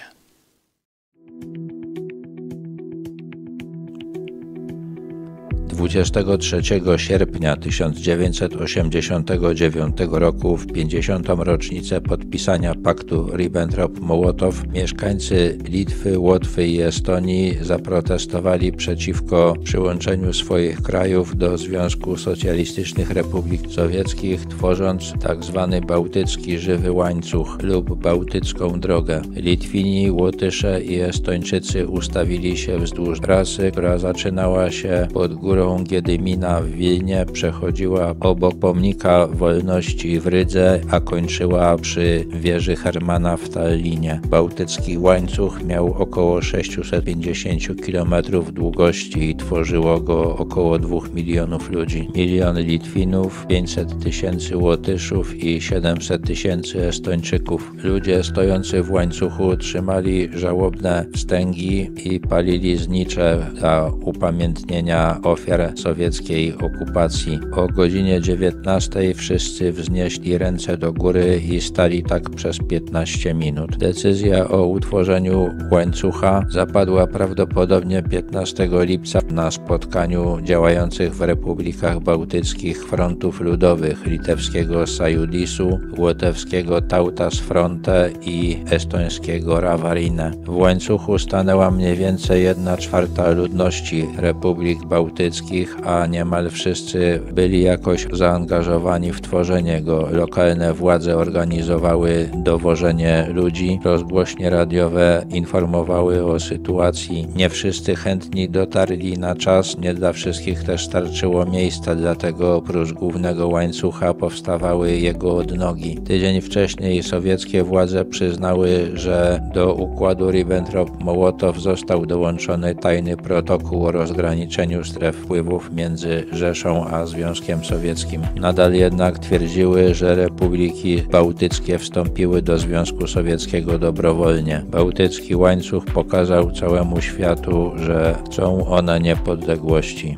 Dwudziestego 3 sierpnia 1989 roku, w 50. rocznicę podpisania paktu Ribbentrop-Mołotow, mieszkańcy Litwy, Łotwy i Estonii zaprotestowali przeciwko przyłączeniu swoich krajów do Związku Socjalistycznych Republik Sowieckich, tworząc tzw. bałtycki żywy łańcuch lub bałtycką drogę. Litwini, Łotysze i Estończycy ustawili się wzdłuż trasy, która zaczynała się pod górą Giedymina w Wilnie, przechodziła obok Pomnika Wolności w Rydze, a kończyła przy wieży Hermana w Tallinie. Bałtycki łańcuch miał około 650 km długości i tworzyło go około 2 milionów ludzi. 1 milion Litwinów, 500 000 Łotyszów i 700 000 Estończyków. Ludzie stojący w łańcuchu trzymali żałobne wstęgi i palili znicze dla upamiętnienia ofiar sowieckiej okupacji. O godzinie 19 wszyscy wznieśli ręce do góry i stali tak przez 15 minut. Decyzja o utworzeniu łańcucha zapadła prawdopodobnie 15 lipca na spotkaniu działających w republikach bałtyckich frontów ludowych litewskiego Sajudisu, łotewskiego Tautas Fronte i estońskiego Ravarine. W łańcuchu stanęła mniej więcej 1/4 ludności republik bałtyckich, polskich, a niemal wszyscy byli jakoś zaangażowani w tworzenie go. Lokalne władze organizowały dowożenie ludzi, rozgłośnie radiowe informowały o sytuacji. Nie wszyscy chętni dotarli na czas, nie dla wszystkich też starczyło miejsca, dlatego oprócz głównego łańcucha powstawały jego odnogi. Tydzień wcześniej sowieckie władze przyznały, że do układu Ribbentrop-Mołotow został dołączony tajny protokół o rozgraniczeniu stref wpływów między Rzeszą a Związkiem Sowieckim. Nadal jednak twierdziły, że republiki bałtyckie wstąpiły do Związku Sowieckiego dobrowolnie. Bałtycki łańcuch pokazał całemu światu, że chcą one niepodległości.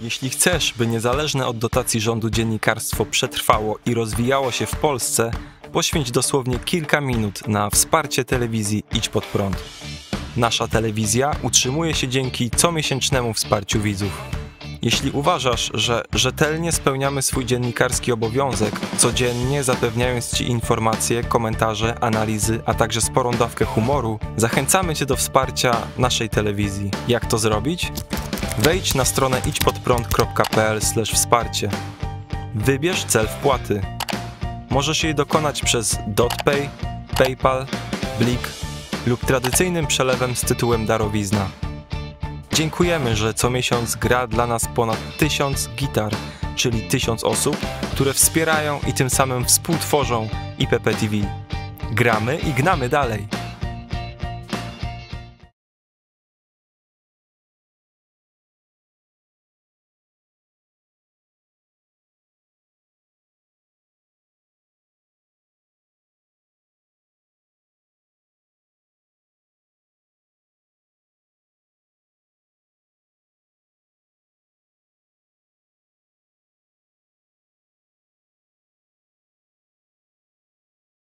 Jeśli chcesz, by niezależne od dotacji rządu dziennikarstwo przetrwało i rozwijało się w Polsce, poświęć dosłownie kilka minut na wsparcie telewizji Idź Pod Prąd. Nasza telewizja utrzymuje się dzięki comiesięcznemu wsparciu widzów. Jeśli uważasz, że rzetelnie spełniamy swój dziennikarski obowiązek, codziennie zapewniając Ci informacje, komentarze, analizy, a także sporą dawkę humoru, zachęcamy Cię do wsparcia naszej telewizji. Jak to zrobić? Wejdź na stronę idźpodprąd.pl/wsparcie. Wybierz cel wpłaty. Możesz jej dokonać przez DotPay, PayPal, Blik lub tradycyjnym przelewem z tytułem darowizna. Dziękujemy, że co miesiąc gra dla nas ponad 1000 gitar, czyli 1000 osób, które wspierają i tym samym współtworzą IPP TV. Gramy i gnamy dalej!